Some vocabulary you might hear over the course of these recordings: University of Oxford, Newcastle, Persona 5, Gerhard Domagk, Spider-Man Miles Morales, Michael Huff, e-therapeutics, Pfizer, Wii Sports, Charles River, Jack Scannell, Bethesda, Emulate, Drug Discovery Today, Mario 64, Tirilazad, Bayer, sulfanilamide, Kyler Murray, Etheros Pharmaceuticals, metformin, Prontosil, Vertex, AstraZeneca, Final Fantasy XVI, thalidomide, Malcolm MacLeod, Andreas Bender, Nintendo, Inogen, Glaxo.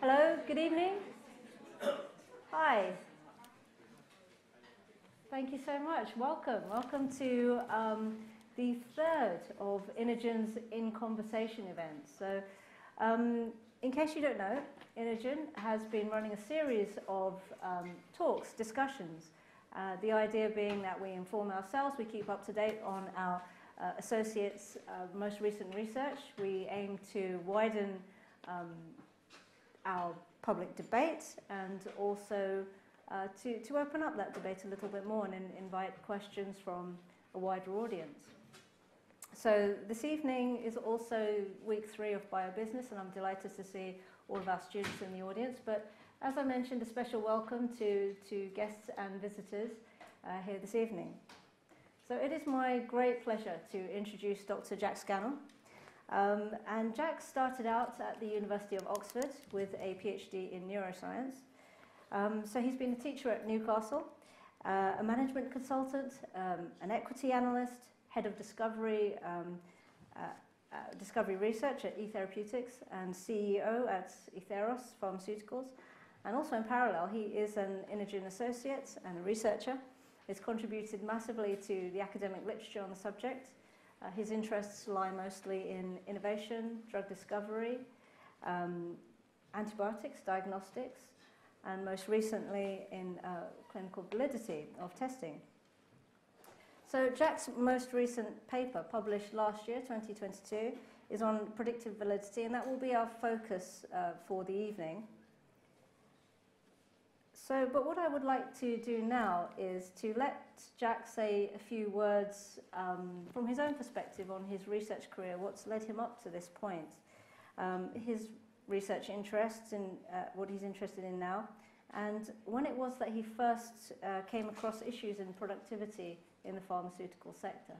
Hello, good evening. Hi. Thank you so much. Welcome. Welcome to the third of Inogen's In Conversation events. So, in case you don't know, Inogen has been running a series of talks, discussions. The idea being that we inform ourselves, we keep up to date on our associates' most recent research. We aim to widen our public debate and also to open up that debate a little bit more and invite questions from a wider audience. So this evening is also week three of biobusiness, and I'm delighted to see all of our students in the audience. But as I mentioned, a special welcome to guests and visitors here this evening. So it is my great pleasure to introduce Dr. Jack Scannell. And Jack started out at the University of Oxford with a PhD in neuroscience. So he's been a teacher at Newcastle, a management consultant, an equity analyst, head of discovery, discovery research at e-therapeutics, and CEO at Etheros Pharmaceuticals. And also in parallel, he is an Inogen associate and a researcher. He's contributed massively to the academic literature on the subject. His interests lie mostly in innovation, drug discovery, antibiotics, diagnostics, and most recently in clinical validity of testing. So Jack's most recent paper, published last year, 2022, is on predictive validity, and that will be our focus for the evening. So, but what I would like to do now is to let Jack say a few words from his own perspective on his research career, what's led him up to this point, his research interests and what he's interested in now, and when it was that he first came across issues in productivity in the pharmaceutical sector.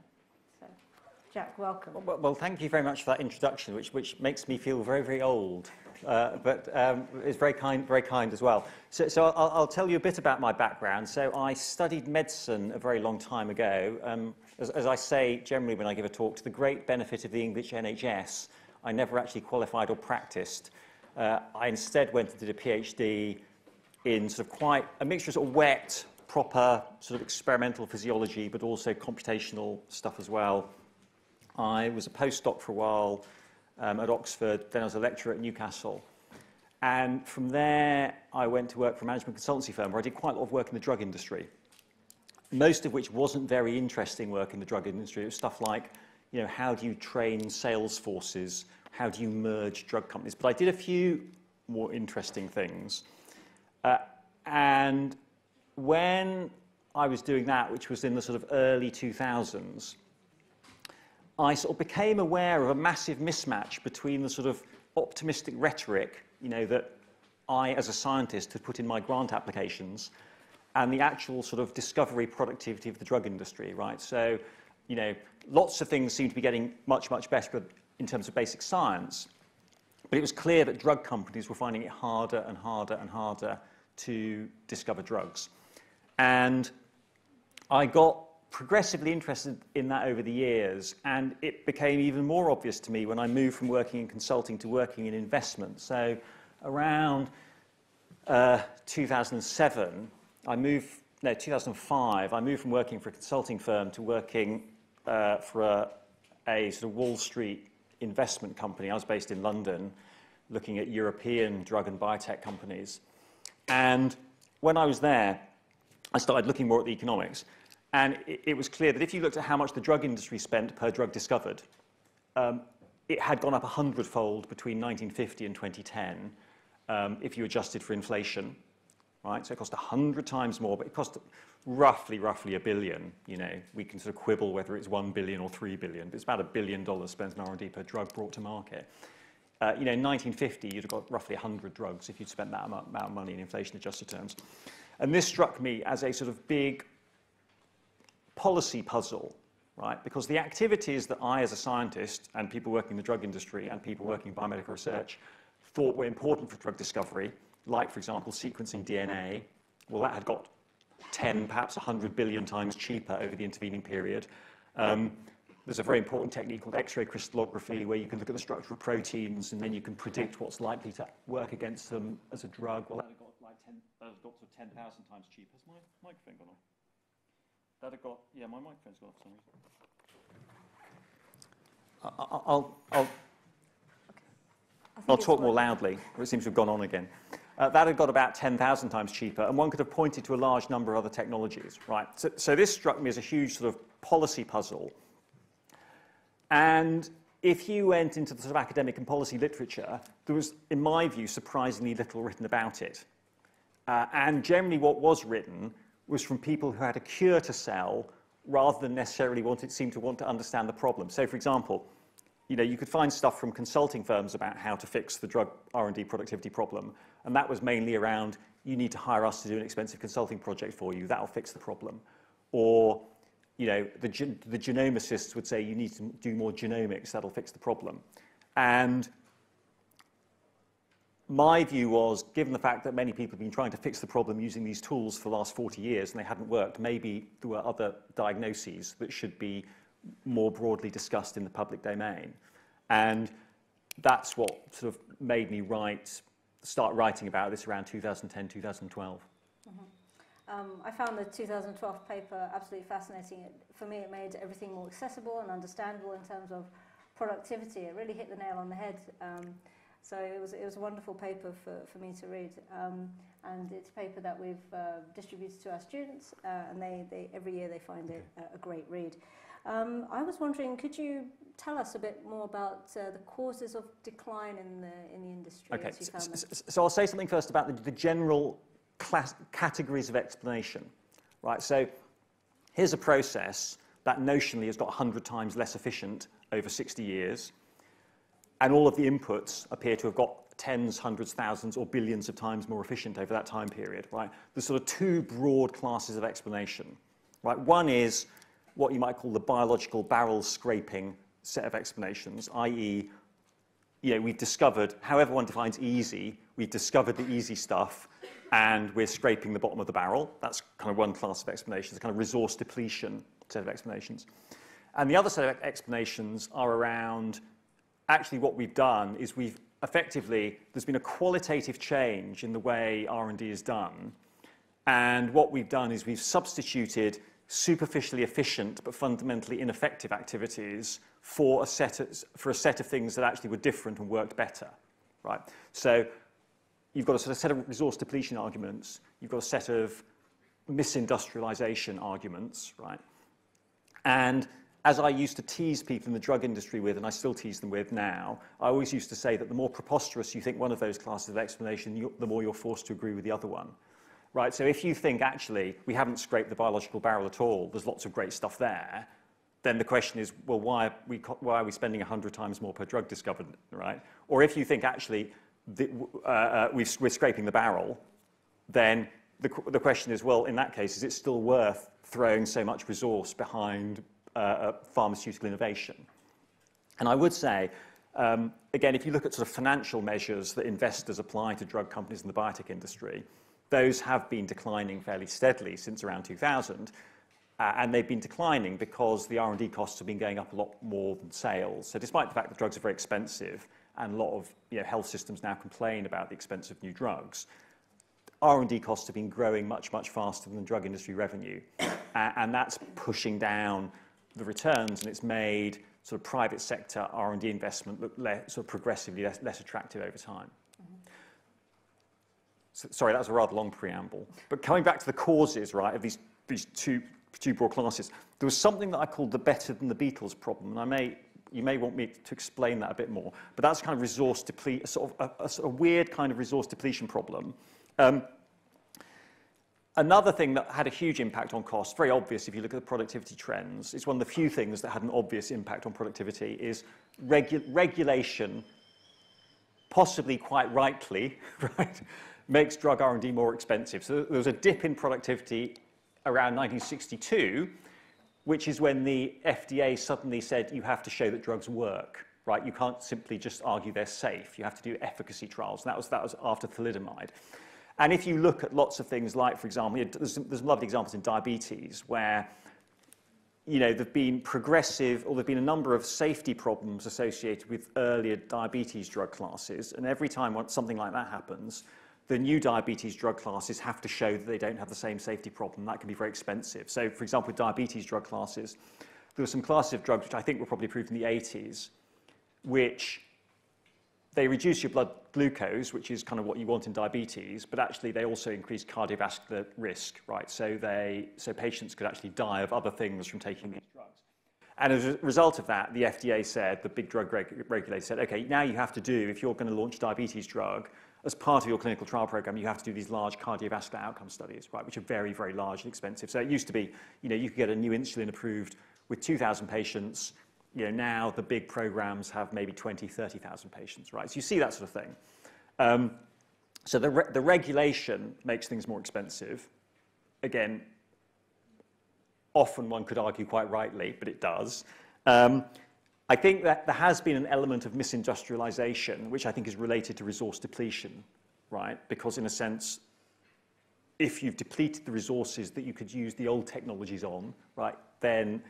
So, Jack, welcome. Well, thank you very much for that introduction, which makes me feel very, very old, but it's very kind as well. So I'll tell you a bit about my background. So I studied medicine a very long time ago. As I say generally when I give a talk, to the great benefit of the English NHS, I never actually qualified or practiced. I instead went and did a PhD in sort of quite a mixture of sort of wet, proper sort of experimental physiology, but also computational stuff as well. I was a postdoc for a while at Oxford, then I was a lecturer at Newcastle. And from there, I went to work for a management consultancy firm where I did quite a lot of work in the drug industry, most of which wasn't very interesting work in the drug industry. It was stuff like, you know, how do you train sales forces? How do you merge drug companies? But I did a few more interesting things. And when I was doing that, which was in the sort of early 2000s, I sort of became aware of a massive mismatch between the sort of optimistic rhetoric, you know, that I, as a scientist, had put in my grant applications and the actual sort of discovery productivity of the drug industry, right? So, you know, lots of things seemed to be getting much, much better in terms of basic science, but it was clear that drug companies were finding it harder and harder and harder to discover drugs. And I got progressively interested in that over the years, and it became even more obvious to me when I moved from working in consulting to working in investment. So around 2005, I moved from working for a consulting firm to working for a sort of Wall Street investment company. I was based in London, looking at European drug and biotech companies. And when I was there, I started looking more at the economics. And it was clear that if you looked at how much the drug industry spent per drug discovered, it had gone up 100-fold between 1950 and 2010 if you adjusted for inflation, right? So it cost 100 times more, but it cost roughly $1 billion. You know, we can sort of quibble whether it's $1 billion or $3 billion, but it's about $1 billion spent on R&D per drug brought to market. You know, in 1950, you'd have got roughly 100 drugs if you'd spent that amount of money in inflation-adjusted terms. And this struck me as a sort of big policy puzzle, right? Because the activities that I, as a scientist, and people working in the drug industry and people working in biomedical research thought were important for drug discovery, like, for example, sequencing DNA, well, that had got 10, perhaps 100 billion times cheaper over the intervening period. There's a very important technique called X-ray crystallography where you can look at the structure of proteins and then you can predict what's likely to work against them as a drug. Well, that had got like 10,000 times cheaper. Has my microphone gone off? That had got, yeah, my microphone's gone off for some reason. I'll talk more loudly, but it seems to have gone on again. That had got about 10,000 times cheaper, and one could have pointed to a large number of other technologies, right? So this struck me as a huge sort of policy puzzle. And if you went into the sort of academic and policy literature, there was, in my view, surprisingly little written about it. And generally what was written was from people who had a cure to sell rather than necessarily seemed to want to understand the problem. So, for example, you could find stuff from consulting firms about how to fix the drug R&D productivity problem, and that was mainly around, you need to hire us to do an expensive consulting project for you, that'll fix the problem. Or, the genomicists would say you need to do more genomics, that'll fix the problem. And my view was, given the fact that many people have been trying to fix the problem using these tools for the last 40 years and they hadn't worked, maybe there were other diagnoses that should be more broadly discussed in the public domain. And that's what sort of made me start writing about this around 2010, 2012. Mm-hmm. I found the 2012 paper absolutely fascinating. For me, it made everything more accessible and understandable in terms of productivity. It really hit the nail on the head. So it was a wonderful paper for me to read. And it's a paper that we've distributed to our students, and they every year they find it a great read. I was wondering, could you tell us a bit more about the causes of decline in the industry? Okay, so I'll say something first about the general categories of explanation, right? So here's a process that notionally has got 100 times less efficient over 60 years, and all of the inputs appear to have got tens, hundreds, thousands, or billions of times more efficient over that time period, right? There's sort of two broad classes of explanation, right? One is what you might call the biological barrel scraping set of explanations, i.e., we've discovered, however one defines easy, we've discovered the easy stuff and we're scraping the bottom of the barrel. That's kind of one class of explanations, a kind of resource depletion set of explanations. And the other set of explanations are around, actually what we've done is we've effectively, there's been a qualitative change in the way R&D is done. And what we've done is we've substituted superficially efficient but fundamentally ineffective activities for a set of things that actually were different and worked better, right? So you've got a sort of set of resource depletion arguments, you've got a set of misindustrialization arguments, right? And as I used to tease people in the drug industry with, and I still tease them with now, I always used to say that the more preposterous you think one of those classes of explanation, the more you're forced to agree with the other one. Right, so if you think, actually, we haven't scraped the biological barrel at all, there's lots of great stuff there, then the question is, well, why are we spending 100 times more per drug discovered, right? Or if you think, actually, we're scraping the barrel, then the question is, well, in that case, is it still worth throwing so much resource behind pharmaceutical innovation? And I would say, again, if you look at sort of financial measures that investors apply to drug companies in the biotech industry, those have been declining fairly steadily since around 2000, and they've been declining because the R&D costs have been going up a lot more than sales. So despite the fact that drugs are very expensive, and a lot of health systems now complain about the expense of new drugs, R&D costs have been growing much, much faster than drug industry revenue. And that's pushing down the returns, and it's made sort of private sector R&D investment look sort of progressively less attractive over time. Sorry, that was a rather long preamble. But coming back to the causes, right, of these two broad classes, there was something that I called the better than the Beatles problem, and you may want me to explain that a bit more. But that's kind of resource depletion, a sort of weird kind of resource depletion problem. Another thing that had a huge impact on cost, very obvious if you look at the productivity trends, it's one of the few things that had an obvious impact on productivity, is regulation, possibly quite rightly, right? Makes drug R&D more expensive. So there was a dip in productivity around 1962, which is when the FDA suddenly said you have to show that drugs work, right? You can't simply just argue they're safe. You have to do efficacy trials. And that was after thalidomide. And if you look at lots of things like, for example, there's lovely examples in diabetes where there've been progressive, or there've been a number of safety problems associated with earlier diabetes drug classes. And every time something like that happens, the new diabetes drug classes have to show that they don't have the same safety problem. That can be very expensive. So, for example, with diabetes drug classes, there were some classes of drugs, which I think were probably approved in the 80s, which they reduce your blood glucose, which is kind of what you want in diabetes, but actually they also increase cardiovascular risk, right? So so patients could actually die of other things from taking these drugs. And as a result of that, the FDA said, the big drug regulator said, okay, now you have to do, if you're going to launch a diabetes drug, as part of your clinical trial program, you have to do these large cardiovascular outcome studies, right, which are very, very large and expensive. So it used to be, you could get a new insulin approved with 2,000 patients. Now the big programs have maybe 20, 30,000 patients, right? So you see that sort of thing. So the regulation makes things more expensive. Again, often one could argue quite rightly, but it does. I think that there has been an element of misindustrialization, which I think is related to resource depletion, right? Because in a sense, if you've depleted the resources that you could use the old technologies on, right, then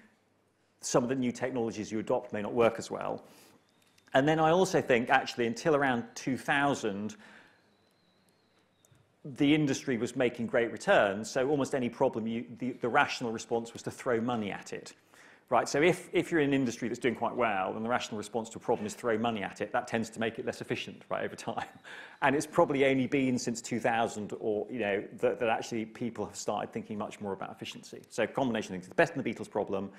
some of the new technologies you adopt may not work as well. And then I also think, actually, until around 2000, the industry was making great returns. So almost any problem, the rational response was to throw money at it. Right? So if you're in an industry that's doing quite well, and the rational response to a problem is throw money at it, that tends to make it less efficient, right, over time. And it's probably only been since 2000 or, that actually people have started thinking much more about efficiency. So combination of things, the best and the Beatles problem,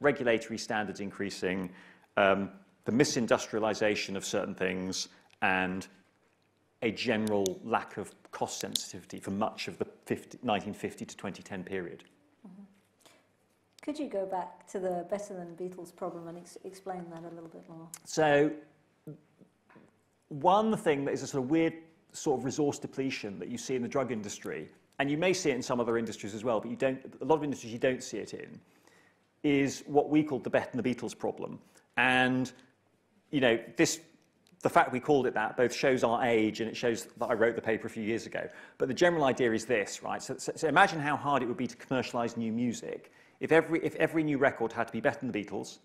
regulatory standards increasing, the misindustrialization of certain things, and a general lack of cost sensitivity for much of the 1950 to 2010 period. Could you go back to the better than Beatles problem and explain that a little bit more? So one thing that is a sort of weird sort of resource depletion that you see in the drug industry, and you may see it in some other industries as well, but a lot of industries you don't see it in, is what we called the better than the Beatles problem. And the fact we called it that both shows our age and it shows that I wrote the paper a few years ago. But the general idea is this, right? So imagine how hard it would be to commercialize new music if every new record had to be better than the Beatles,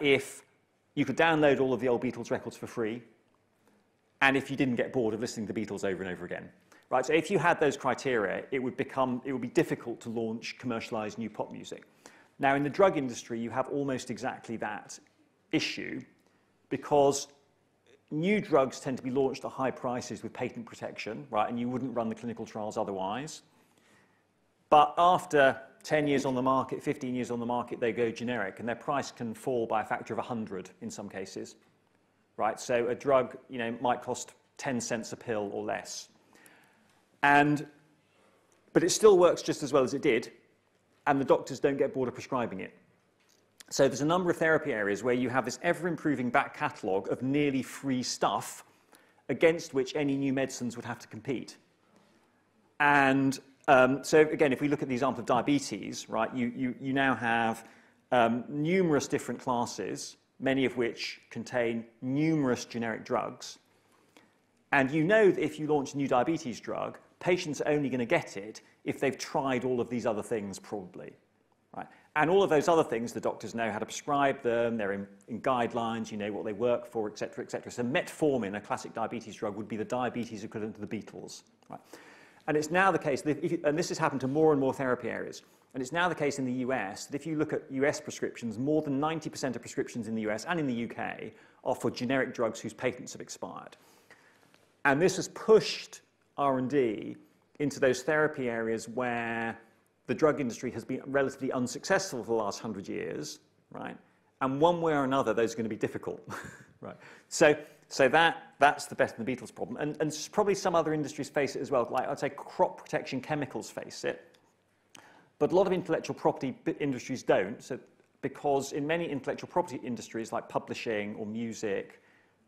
if you could download all of the old Beatles records for free, and if you didn't get bored of listening to the Beatles over and over again. Right? So if you had those criteria, it would be difficult to launch, commercialize new pop music. Now, in the drug industry, you have almost exactly that issue, because new drugs tend to be launched at high prices with patent protection, right? And you wouldn't run the clinical trials otherwise. But after 10 years on the market, 15 years on the market, they go generic, and their price can fall by a factor of 100 in some cases, right? So a drug, might cost 10 cents a pill or less. But it still works just as well as it did, and the doctors don't get bored of prescribing it. So there's a number of therapy areas where you have this ever-improving back catalogue of nearly free stuff against which any new medicines would have to compete. So again, if we look at the example of diabetes, right, you now have numerous different classes, many of which contain numerous generic drugs. And that if you launch a new diabetes drug, patients are only going to get it if they've tried all of these other things probably. Right? And all of those other things, the doctors know how to prescribe them, they're in guidelines, what they work for, et cetera, et cetera. So metformin, a classic diabetes drug, would be the diabetes equivalent to the Beatles. Right? And it's now the case, and this has happened to more and more therapy areas, and it's now the case in the US that if you look at US prescriptions, more than 90% of prescriptions in the US and in the UK are for generic drugs whose patents have expired. And this has pushed R&D into those therapy areas where the drug industry has been relatively unsuccessful for the last 100 years, right? And one way or another, those are going to be difficult, right? So that's the better than the Beatles problem. And probably some other industries face it as well. Like I'd say crop protection chemicals face it. But a lot of intellectual property industries don't. So because in many intellectual property industries like publishing or music,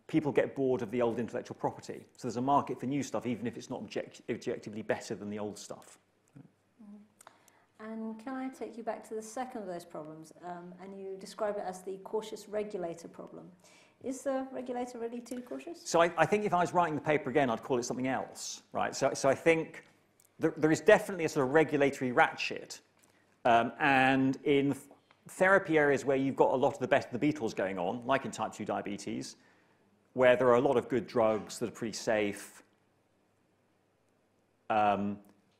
people get bored of the old intellectual property. So there's a market for new stuff, even if it's not objectively better than the old stuff. And can I take you back to the second of those problems? And you describe it as the cautious regulator problem. Is the regulator really too cautious? So I think if I was writing the paper again, I'd call it something else, right? So I think there is definitely a sort of regulatory ratchet, And in therapy areas where you've got a lot of the best of the beetles going on, like in type 2 diabetes, where there are a lot of good drugs that are pretty safe,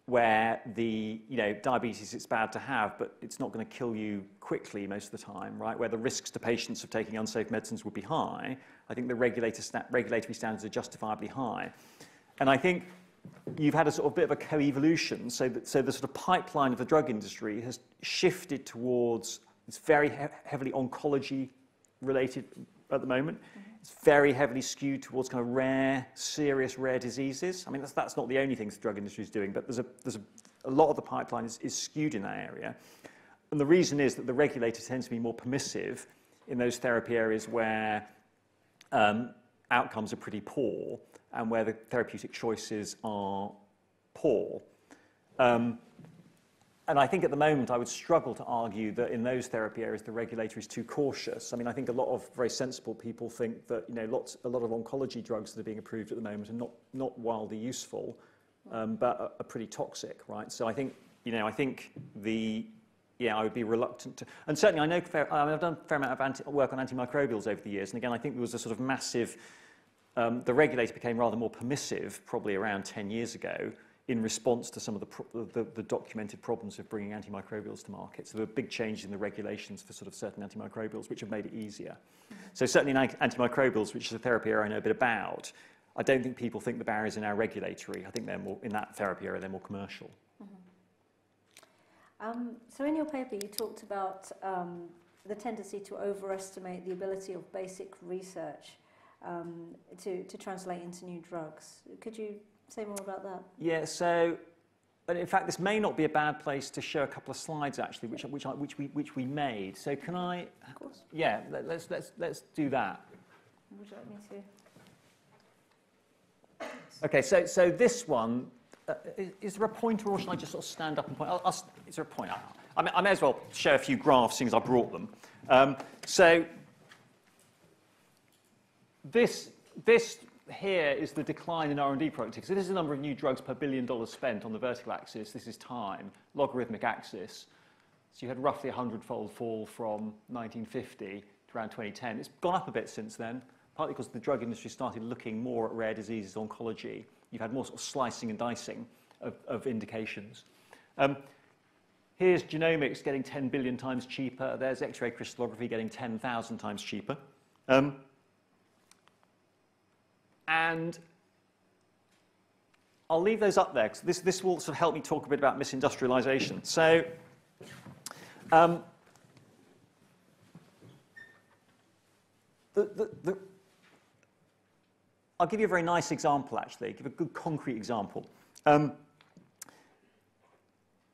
where the diabetes, it's bad to have, but it's not going to kill you quickly most of the time, right? Where the risks to patients of taking unsafe medicines would be high, I think the regulatory standards are justifiably high. And I think you've had a sort of bit of a co-evolution, so the sort of pipeline of the drug industry has shifted towards, it's very heavily oncology-related at the moment. It's very heavily skewed towards kind of rare, serious rare diseases. I mean, that's not the only thing the drug industry is doing, but there's a lot of the pipeline is skewed in that area. And the reason is that the regulator tends to be more permissive in those therapy areas where outcomes are pretty poor and where the therapeutic choices are poor. And I think at the moment I would struggle to argue that in those therapy areas the regulator is too cautious. I mean, I think a lot of very sensible people think that a lot of oncology drugs that are being approved at the moment are not wildly useful, but are pretty toxic, right? So I think I would be reluctant to. And certainly I know I've done a fair amount of work on antimicrobials over the years, and again I think there was a sort of massive. The regulator became rather more permissive probably around 10 years ago. In response to some of the documented problems of bringing antimicrobials to market. So there were big changes in the regulations for sort of certain antimicrobials, which have made it easier. So certainly in antimicrobials, which is a therapy area I know a bit about, I don't think people think the barriers are now regulatory. I think they're more, in that therapy area, they're more commercial. Mm-hmm. So in your paper, you talked about the tendency to overestimate the ability of basic research to translate into new drugs. Could you say more about that? Yeah, so, and in fact, this may not be a bad place to show a couple of slides actually, which we made. So can I? Of course. Yeah, let's do that. Would you like me to? Okay, so this one, is there a pointer, or should I just sort of stand up and point? Is there a pointer? I may as well show a few graphs, since I brought them. So this. Here is the decline in R&D productivity. So this is the number of new drugs per $1 billion spent on the vertical axis. This is time, logarithmic axis. So you had roughly a 100-fold fall from 1950 to around 2010. It's gone up a bit since then, partly because the drug industry started looking more at rare diseases, oncology. You've had more sort of slicing and dicing of indications. Here's genomics getting 10 billion times cheaper. There's X-ray crystallography getting 10,000 times cheaper. And I'll leave those up there, because this will sort of help me talk a bit about misindustrialization. So I'll give you a very nice example, actually, give a good concrete example.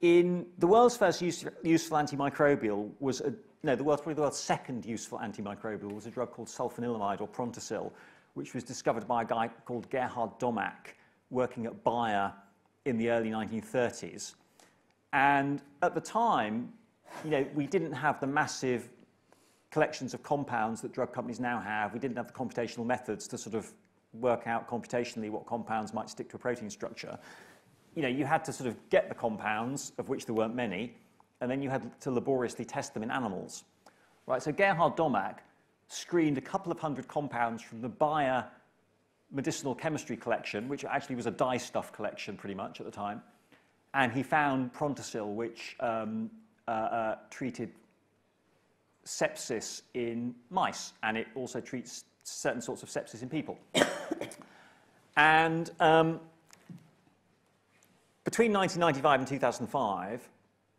In the world's first useful antimicrobial was, probably the world's second useful antimicrobial was a drug called sulfanilamide, or Prontosil, which was discovered by a guy called Gerhard Domagk working at Bayer in the early 1930s. And at the time, we didn't have the massive collections of compounds that drug companies now have. We didn't have the computational methods to sort of work out computationally what compounds might stick to a protein structure. You had to sort of get the compounds, of which there weren't many, and then you had to laboriously test them in animals. Right, so Gerhard Domagk screened a couple of hundred compounds from the Bayer medicinal chemistry collection, which actually was a dye stuff collection pretty much at the time, and he found Prontosil, which treated sepsis in mice, and it also treats certain sorts of sepsis in people. And between 1995 and 2005,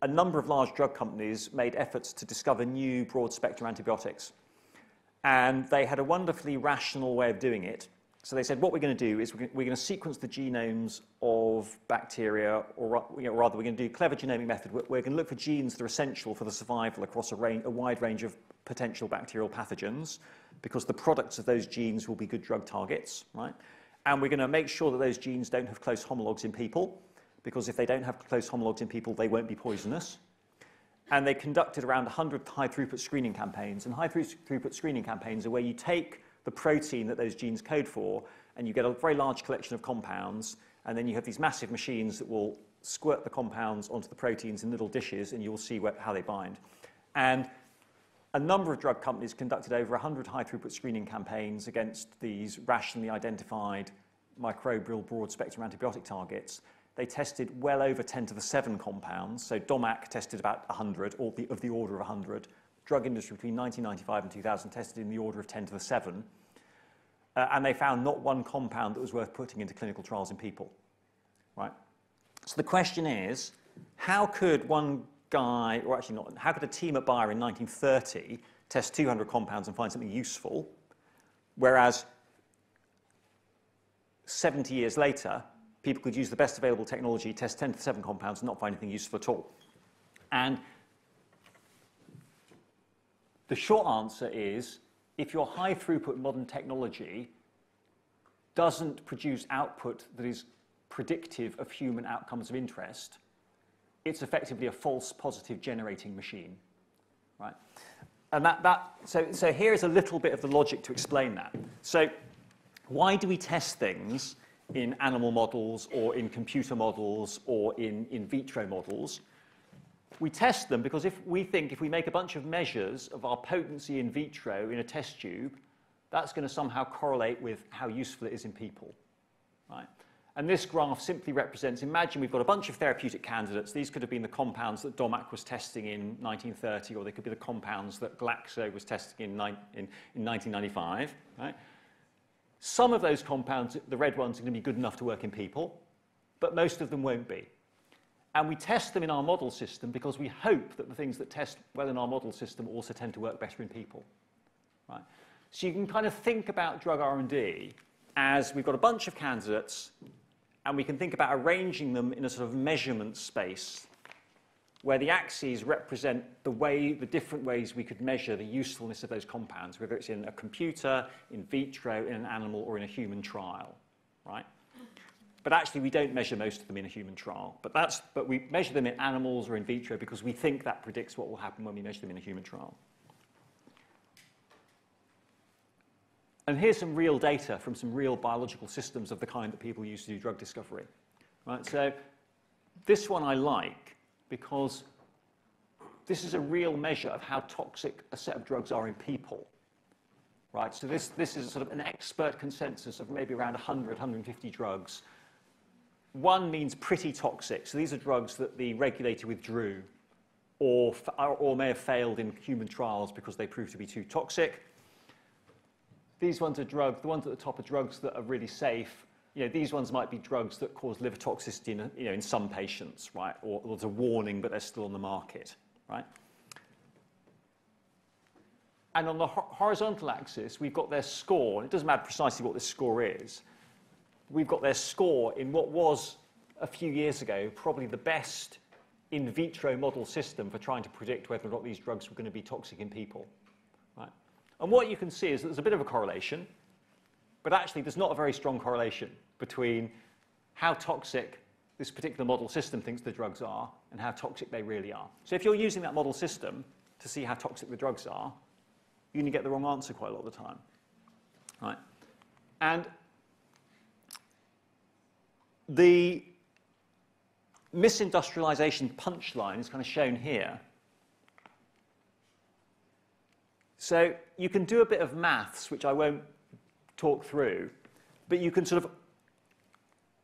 a number of large drug companies made efforts to discover new broad-spectrum antibiotics. And they had a wonderfully rational way of doing it. So they said, what we're going to do is we're going to sequence the genomes of bacteria, or rather, we're going to do a clever genomic method. We're going to look for genes that are essential for the survival across a wide range of potential bacterial pathogens, because the products of those genes will be good drug targets, right? And we're going to make sure that those genes don't have close homologs in people, because if they don't have close homologs in people, they won't be poisonous. And they conducted around 100 high-throughput screening campaigns. And high-throughput screening campaigns are where you take the protein that those genes code for, and you get a very large collection of compounds, and then you have these massive machines that will squirt the compounds onto the proteins in little dishes, and you'll see how they bind. And a number of drug companies conducted over 100 high-throughput screening campaigns against these rationally identified microbial broad-spectrum antibiotic targets. They tested well over 10^7 compounds. So Domagk tested about 100, or of the order of 100. Drug industry between 1995 and 2000 tested in the order of 10^7. And they found not one compound that was worth putting into clinical trials in people. Right? So the question is, how could one guy, or actually not, how could a team at Bayer in 1930 test 200 compounds and find something useful, whereas 70 years later, people could use the best available technology, test 10^7 compounds, and not find anything useful at all? And the short answer is, if your high-throughput modern technology doesn't produce output that is predictive of human outcomes of interest, it's effectively a false positive generating machine, right? And so here is a little bit of the logic to explain that. So why do we test things in animal models or in computer models or in vitro models? We test them because if we make a bunch of measures of our potency in vitro in a test tube, that's going to somehow correlate with how useful it is in people, right? And this graph simply represents, imagine we've got a bunch of therapeutic candidates. These could have been the compounds that Domagk was testing in 1930, or they could be the compounds that Glaxo was testing in 1995, right? Some of those compounds, the red ones, are going to be good enough to work in people, but most of them won't be. And we test them in our model system because we hope that the things that test well in our model system also tend to work better in people, right? So you can kind of think about drug R&D as we've got a bunch of candidates, and we can think about arranging them in a sort of measurement space where the axes represent the different ways we could measure the usefulness of those compounds, whether it's in a computer, in vitro, in an animal, or in a human trial, right? But actually, we don't measure most of them in a human trial. But we measure them in animals or in vitro because we think that predicts what will happen when we measure them in a human trial. And here's some real data from some real biological systems of the kind that people use to do drug discovery, right? So this one I like because this is a real measure of how toxic a set of drugs are in people, right? So this is sort of an expert consensus of maybe around 100, 150 drugs. One means pretty toxic. So these are drugs that the regulator withdrew or may have failed in human trials because they proved to be too toxic. These ones are drugs. The ones at the top are drugs that are really safe. You know, these ones might be drugs that cause liver toxicity in some patients, right? Or there's a warning, but they're still on the market, right? And on the horizontal axis, we've got their score. And it doesn't matter precisely what this score is. We've got their score in what was, a few years ago, probably the best in vitro model system for trying to predict whether or not these drugs were going to be toxic in people, right? And what you can see is that there's a bit of a correlation, but actually there's not a very strong correlation between how toxic this particular model system thinks the drugs are and how toxic they really are. So if you're using that model system to see how toxic the drugs are, you're going to get the wrong answer quite a lot of the time, right? And the misindustrialization punchline is kind of shown here. So you can do a bit of maths, which I won't talk through, but you can sort of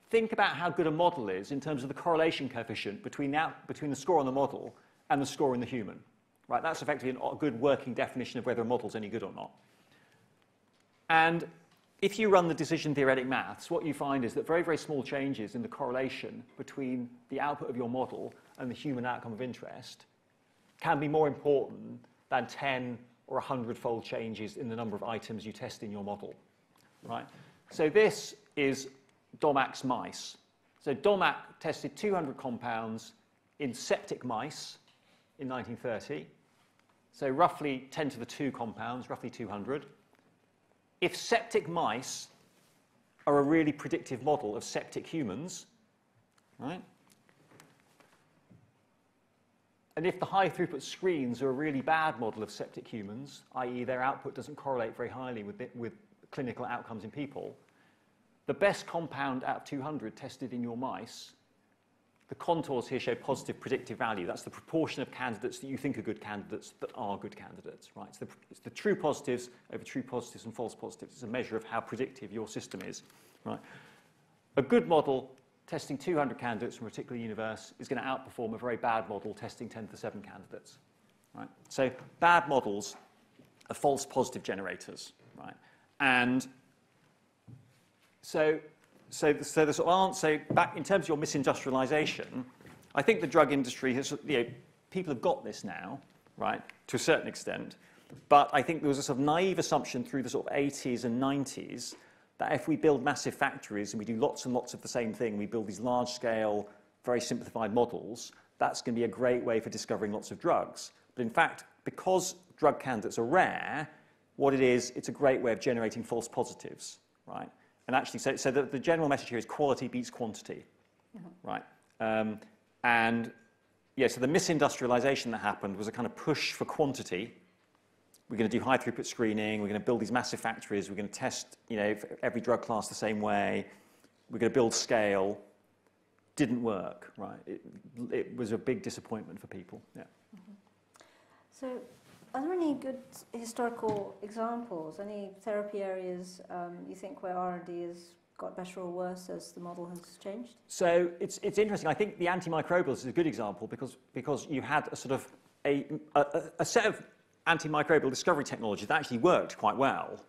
think about how good a model is in terms of the correlation coefficient between the score on the model and the score in the human, right? That's effectively a good working definition of whether a model's any good or not. And if you run the decision theoretic maths, what you find is that very, very small changes in the correlation between the output of your model and the human outcome of interest can be more important than 10 or 100-fold changes in the number of items you test in your model, right? So this is Domack's mice. So Domagk tested 200 compounds in septic mice in 1930, so roughly 10^2 compounds, roughly 200. If septic mice are a really predictive model of septic humans, right? And if the high-throughput screens are a really bad model of septic humans, i.e. their output doesn't correlate very highly with clinical outcomes in people, the best compound out of 200 tested in your mice The contours here show positive predictive value. That's the proportion of candidates that you think are good candidates that are good candidates, right? So it's the true positives over true positives and false positives. It's a measure of how predictive your system is, right? A good model testing 200 candidates from a particular universe is going to outperform a very bad model testing 10^7 candidates, right? So bad models are false positive generators, right? And so the sort of answer, back in terms of your misindustrialization, I think the drug industry has, people have got this now, right, to a certain extent. But I think there was a sort of naive assumption through the sort of 80s and 90s that if we build massive factories and we do lots and lots of the same thing, we build these large-scale, very simplified models, that's going to be a great way for discovering lots of drugs. But in fact, because drug candidates are rare, what it is, it's a great way of generating false positives, right? And actually, so the general message here is quality beats quantity, right? So the misindustrialization that happened was a kind of push for quantity. We're going to do high throughput screening. We're going to build these massive factories. We're going to test, every drug class the same way. We're going to build scale. Didn't work, right? It was a big disappointment for people. Yeah. So, are there any good historical examples? Any therapy areas you think where R&D has got better or worse as the model has changed? So it's interesting. I think the antimicrobials is a good example because you had a sort of a set of antimicrobial discovery technology that actually worked quite well.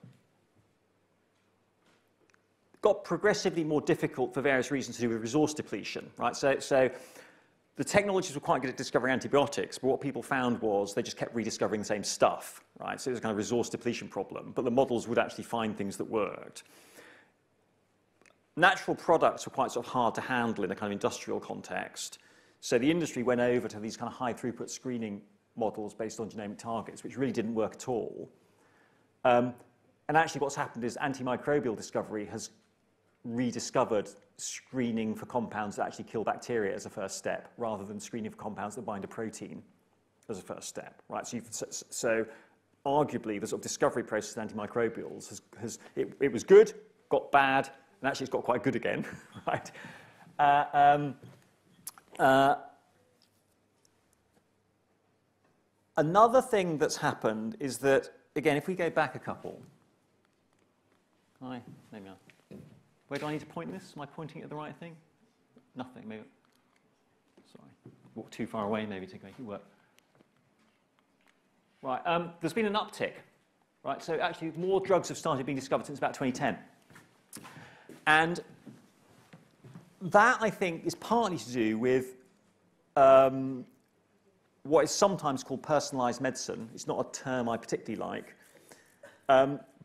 It got progressively more difficult for various reasons to do with resource depletion, right? So the technologies were quite good at discovering antibiotics, but what people found was they just kept rediscovering the same stuff, right? So it was a kind of resource depletion problem, but the models would actually find things that worked. Natural products were quite sort of hard to handle in a kind of industrial context. So the industry went over to these kind of high throughput screening models based on genomic targets, which really didn't work at all. And actually what's happened is antimicrobial discovery has rediscovered screening for compounds that actually kill bacteria as a first step, rather than screening for compounds that bind a protein as a first step, right? So arguably, the sort of discovery process of antimicrobials it was good, got bad, and actually it's got quite good again, right? Another thing that's happened is that, again, if we go back a couple, Where do I need to point this? Am I pointing at the right thing? Nothing, maybe. Sorry. Walk too far away, maybe, to make it work. Right, there's been an uptick, right? So actually, more drugs have started being discovered since about 2010. And that, I think, is partly to do with what is sometimes called personalized medicine. It's not a term I particularly like.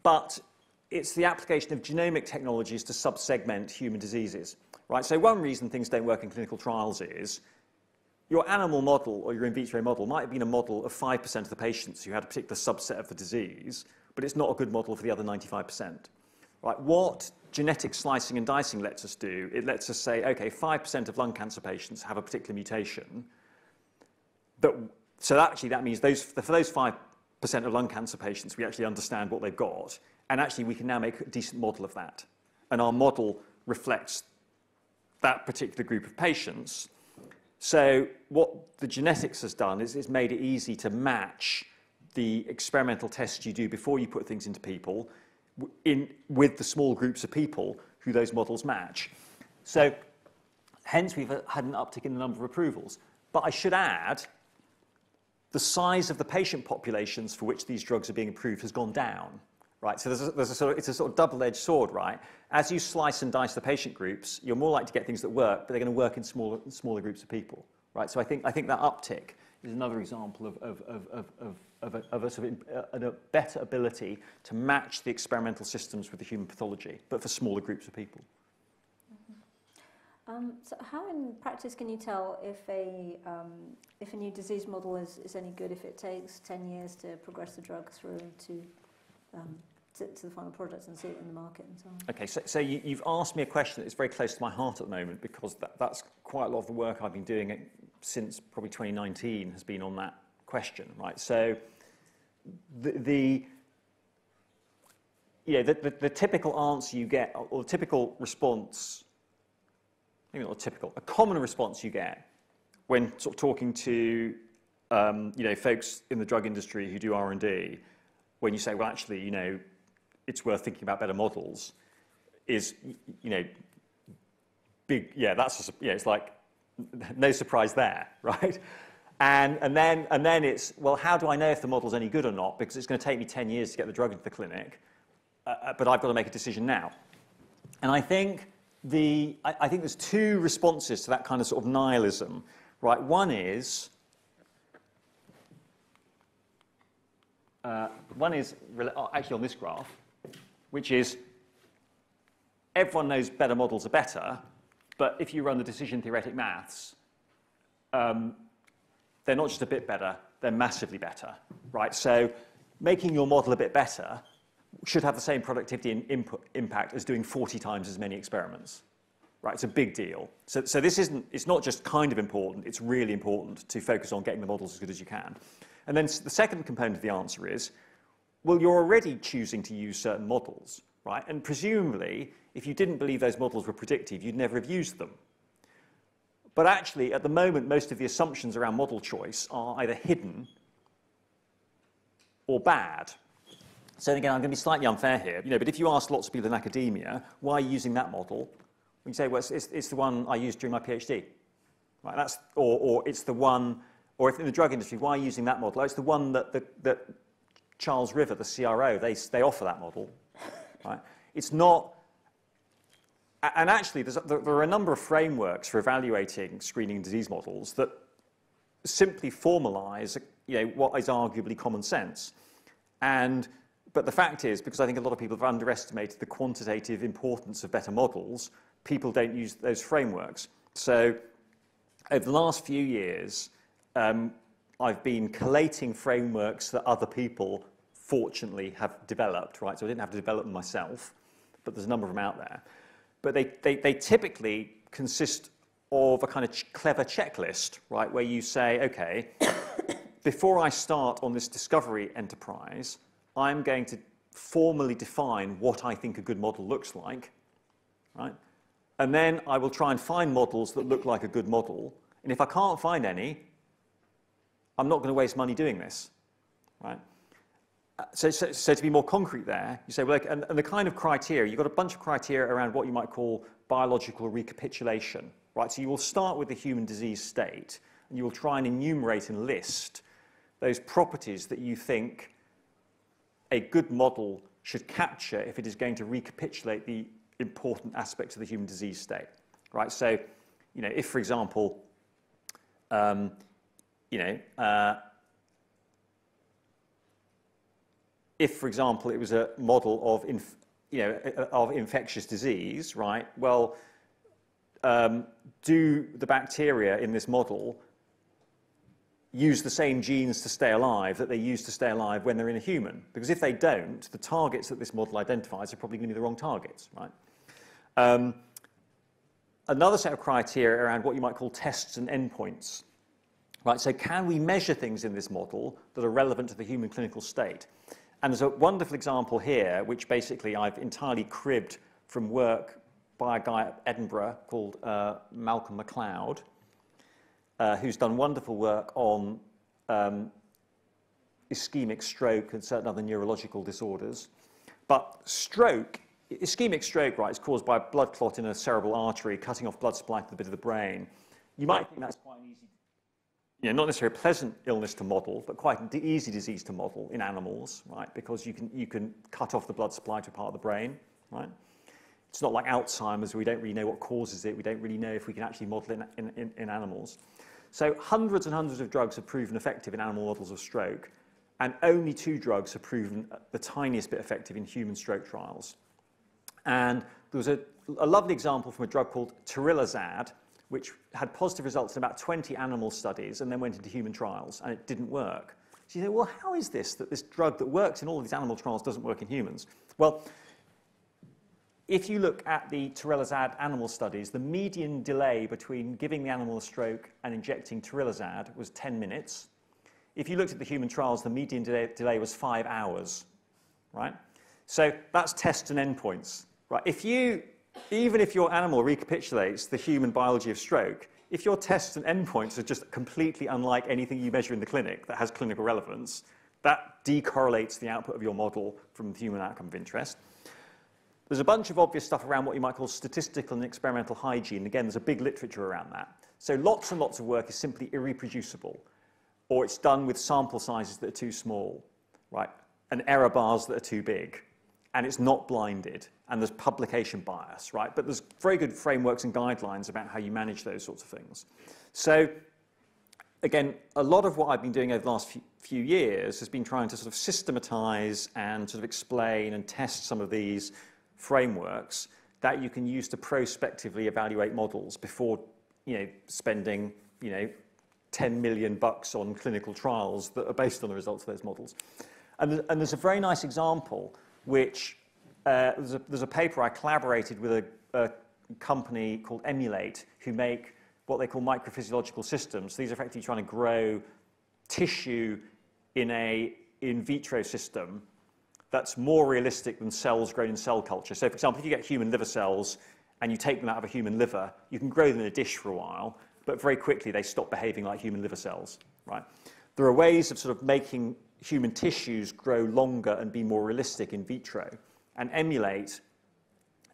But it's the application of genomic technologies to subsegment human diseases, right? So one reason things don't work in clinical trials is your animal model or your in vitro model might have been a model of 5% of the patients who had a particular subset of the disease, but it's not a good model for the other 95%, right? What genetic slicing and dicing lets us do, it lets us say, okay, 5% of lung cancer patients have a particular mutation, so actually that means for those 5% of lung cancer patients, we actually understand what they've got. And actually, we can now make a decent model of that. And our model reflects that particular group of patients. So what the genetics has done is it's made it easy to match the experimental tests you do before you put things into people with the small groups of people who those models match. So hence, we've had an uptick in the number of approvals. But I should add, the size of the patient populations for which these drugs are being approved has gone down. Right, so it's a sort of double-edged sword, right? As you slice and dice the patient groups, you're more likely to get things that work, but they're going to work in smaller groups of people, right? So I think that uptick is another example of a better ability to match the experimental systems with the human pathology, but for smaller groups of people. So how in practice can you tell if a new disease model is any good if it takes 10 years to progress the drug through to the final product and see it in the market and so on? Okay, so you've asked me a question that's very close to my heart at the moment because that's quite a lot of the work I've been doing since probably 2019 has been on that question, right? So the typical answer you get or the typical response maybe not typical, a common response you get when sort of talking to folks in the drug industry who do R&D, when you say, well, actually, it's worth thinking about better models, is, it's like no surprise there, right? And then it's, well, how do I know if the model's any good or not? Because it's going to take me 10 years to get the drug into the clinic, but I've got to make a decision now. And I think I think there's two responses to that kind of sort of nihilism, right? One is actually on this graph, which is everyone knows better models are better, but if you run the decision theoretic maths, they're not just a bit better, they're massively better, right? So making your model a bit better should have the same productivity and impact as doing 40 times as many experiments, right? It's a big deal. So this isn't, it's not just kind of important, it's really important to focus on getting the models as good as you can. And then the second component of the answer is, well, you're already choosing to use certain models, right? And presumably, if you didn't believe those models were predictive, you'd never have used them. But actually, at the moment, most of the assumptions around model choice are either hidden or bad. So again, I'm going to be slightly unfair here, but if you ask lots of people in academia, why are you using that model? You say, well, it's the one I used during my PhD, right? Or it's the one, or if in the drug industry, why are you using that model? Oh, it's the one that Charles River, the CRO, they offer that model, right? It's not. And actually, there are a number of frameworks for evaluating screening disease models that simply formalize, what is arguably common sense. But the fact is, because I think a lot of people have underestimated the quantitative importance of better models, people don't use those frameworks. So over the last few years, I've been collating frameworks that other people, fortunately, have developed, right? So I didn't have to develop them myself, but there's a number of them out there. But they typically consist of a kind of clever checklist, right, where you say, okay, before I start on this discovery enterprise, I'm going to formally define what I think a good model looks like, right? And then I will try and find models that look like a good model. And if I can't find any, I'm not going to waste money doing this, right? So to be more concrete there, you say, well, and the kind of criteria, you've got a bunch of criteria around what you might call biological recapitulation, right? So you will start with the human disease state, and you will try and enumerate and list those properties that you think a good model should capture if it is going to recapitulate the important aspects of the human disease state, right? So, if, for example, it was a model of, of infectious disease, right? Well, do the bacteria in this model use the same genes to stay alive that they use to stay alive when they're in a human? Because if they don't, the targets that this model identifies are probably going to be the wrong targets, right? Another set of criteria around what you might call tests and endpoints, right? So can we measure things in this model that are relevant to the human clinical state? And there's a wonderful example here, which basically I've entirely cribbed from work by a guy at Edinburgh called Malcolm MacLeod, who's done wonderful work on ischemic stroke and certain other neurological disorders. But stroke, ischemic stroke, right, is caused by a blood clot in a cerebral artery, cutting off blood supply to the bit of the brain. You might think that's quite an easy, not necessarily a pleasant illness to model, but quite an easy disease to model in animals, right? Because you can cut off the blood supply to a part of the brain, right? It's not like Alzheimer's, where we don't really know what causes it. We don't really know if we can actually model it in animals. So hundreds and hundreds of drugs have proven effective in animal models of stroke, and only 2 drugs have proven the tiniest bit effective in human stroke trials. And there was a lovely example from a drug called Tirilazad, which had positive results in about 20 animal studies and then went into human trials, and it didn't work. So you say, well, how is this that this drug that works in all of these animal trials doesn't work in humans? Well, if you look at the Tirilazad animal studies, the median delay between giving the animal a stroke and injecting Tirilazad was 10 minutes. If you looked at the human trials, the median delay was 5 hours, right? So that's tests and endpoints, right? If you even if your animal recapitulates the human biology of stroke, if your tests and endpoints are just completely unlike anything you measure in the clinic that has clinical relevance, that decorrelates the output of your model from the human outcome of interest. There's a bunch of obvious stuff around what you might call statistical and experimental hygiene. Again, there's a big literature around that. So lots and lots of work is simply irreproducible, or it's done with sample sizes that are too small, right? And error bars that are too big, and it's not blinded, and there's publication bias, right? But there's very good frameworks and guidelines about how you manage those sorts of things. So again, a lot of what I've been doing over the last few years has been trying to sort of systematize and sort of explain and test some of these frameworks that you can use to prospectively evaluate models before, spending, $10 million on clinical trials that are based on the results of those models. And there's a very nice example, which there's a paper I collaborated with a company called Emulate, who make what they call microphysiological systems. These are effectively trying to grow tissue in an in vitro system that's more realistic than cells grown in cell culture. So, for example, if you get human liver cells and you take them out of a human liver, you can grow them in a dish for a while, but very quickly they stop behaving like human liver cells, right? There are ways of sort of making human tissues grow longer and be more realistic in vitro. And Emulate,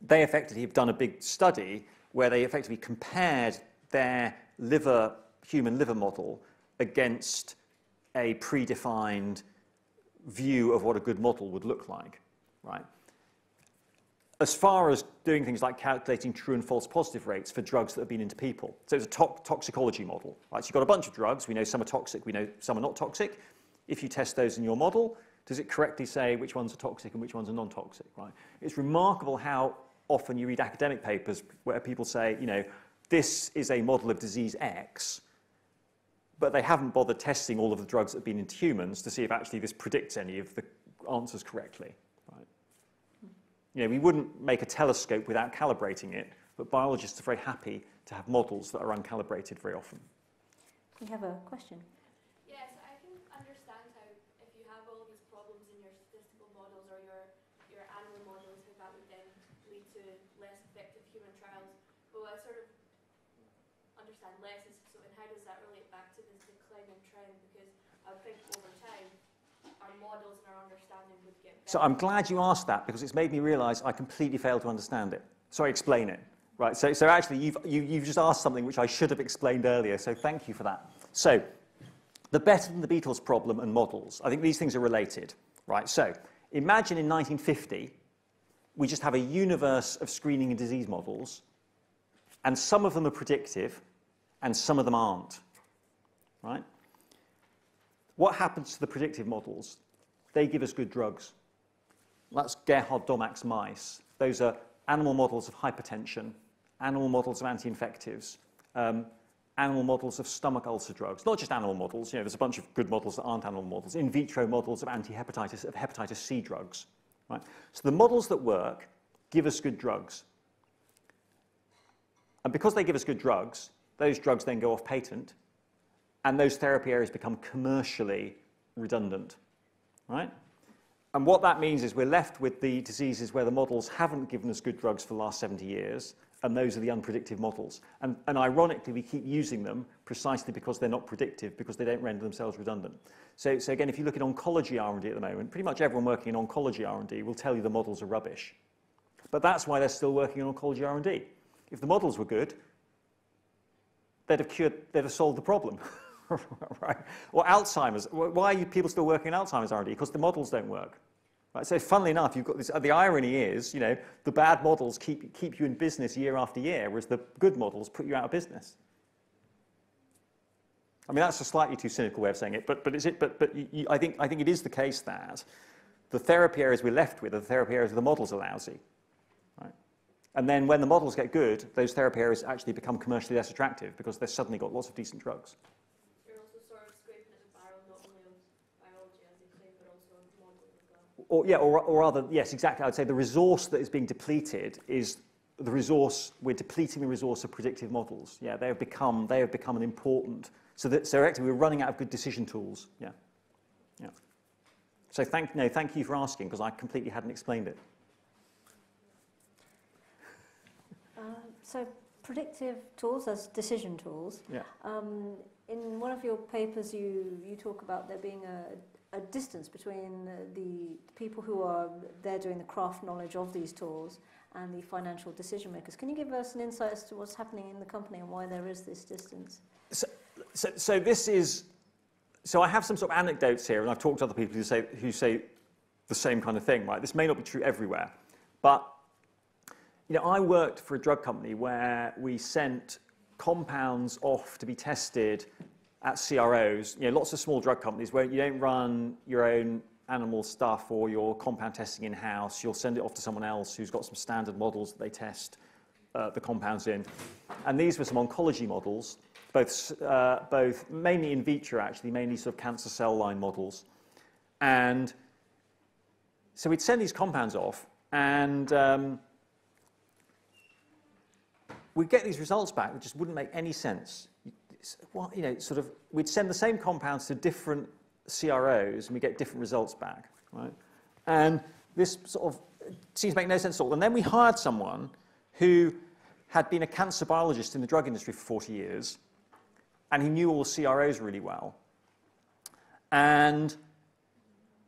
they effectively have done a big study where they effectively compared their liver, human liver model against a predefined view of what a good model would look like, right? As far as doing things like calculating true and false positive rates for drugs that have been into people. So it's a toxicology model, right? So you've got a bunch of drugs. We know some are toxic. We know some are not toxic. If you test those in your model, does it correctly say which ones are toxic and which ones are non-toxic, right? It's remarkable how often you read academic papers where people say, this is a model of disease X, but they haven't bothered testing all of the drugs that have been into humans to see if actually this predicts any of the answers correctly, right? We wouldn't make a telescope without calibrating it, but biologists are very happy to have models that are uncalibrated very often. We have a question. Yes, I can understand how if you have all these problems in your statistical models or your animal models, that would then lead to less effective human trials. But what I sort of understand less is, so and how does that relate back to this declining trend? Because I think over time, our models and our understanding would get better. So I'm glad you asked that, because it's made me realise I completely failed to understand it. So I explain it. Right, so actually you've just asked something which I should have explained earlier, so thank you for that. So the better than the Beatles problem and models, I think these things are related, right? So imagine in 1950, we just have a universe of screening and disease models, and some of them are predictive and some of them aren't, right? What happens to the predictive models? They give us good drugs. That's Gerhard Domack's mice. Those are animal models of hypertension, animal models of anti-infectives, animal models of stomach ulcer drugs. Not just animal models, there's a bunch of good models that aren't animal models. In vitro models of anti-hepatitis, of hepatitis C drugs, right? So the models that work give us good drugs. And because they give us good drugs, those drugs then go off patent, and those therapy areas become commercially redundant, right? And what that means is we're left with the diseases where the models haven't given us good drugs for the last 70 years, and those are the unpredictive models. And ironically, we keep using them precisely because they're not predictive, because they don't render themselves redundant. So again, if you look at oncology R&D at the moment, pretty much everyone working in oncology R&D will tell you the models are rubbish. But that's why they're still working in oncology R&D. If the models were good, they'd have solved the problem. Right? Or Alzheimer's. Why are people still working in Alzheimer's R&D? Because the models don't work. Right? So funnily enough, you've got this, the irony is, the bad models keep you in business year after year, whereas the good models put you out of business. I mean, that's a slightly too cynical way of saying it, but I think it is the case that the therapy areas we're left with are the therapy areas where the models are lousy. Right? And then when the models get good, those therapy areas actually become commercially less attractive because they've suddenly got lots of decent drugs. Or rather, yes, exactly. I'd say the resource that is being depleted is the resource, we're depleting the resource of predictive models. Yeah, they have become an important, so actually we're running out of good decision tools. Yeah, yeah. So thank you for asking, because I completely hadn't explained it. So predictive tools as decision tools. Yeah. In one of your papers, you talk about there being a distance between the people who are there doing the craft knowledge of these tools and the financial decision makers. Can you give us an insight as to what's happening in the company and why there is this distance? So this is. So I have some sort of anecdotes here, and I've talked to other people who say the same kind of thing, right? This may not be true everywhere, but you know, I worked for a drug company where we sent compounds off to be tested at CROs. You know, lots of small drug companies where you don't run your own animal stuff or your compound testing in-house. You'll send it off to someone else who's got some standard models that they test the compounds in. And these were some oncology models, both mainly in vitro, actually, mainly sort of cancer cell line models. And so we'd send these compounds off, and we'd get these results back, which just wouldn't make any sense. You know, sort of, we'd send the same compounds to different CROs, and we get different results back, right? And this sort of seems to make no sense at all. And then we hired someone who had been a cancer biologist in the drug industry for 40 years, and he knew all the CROs really well. And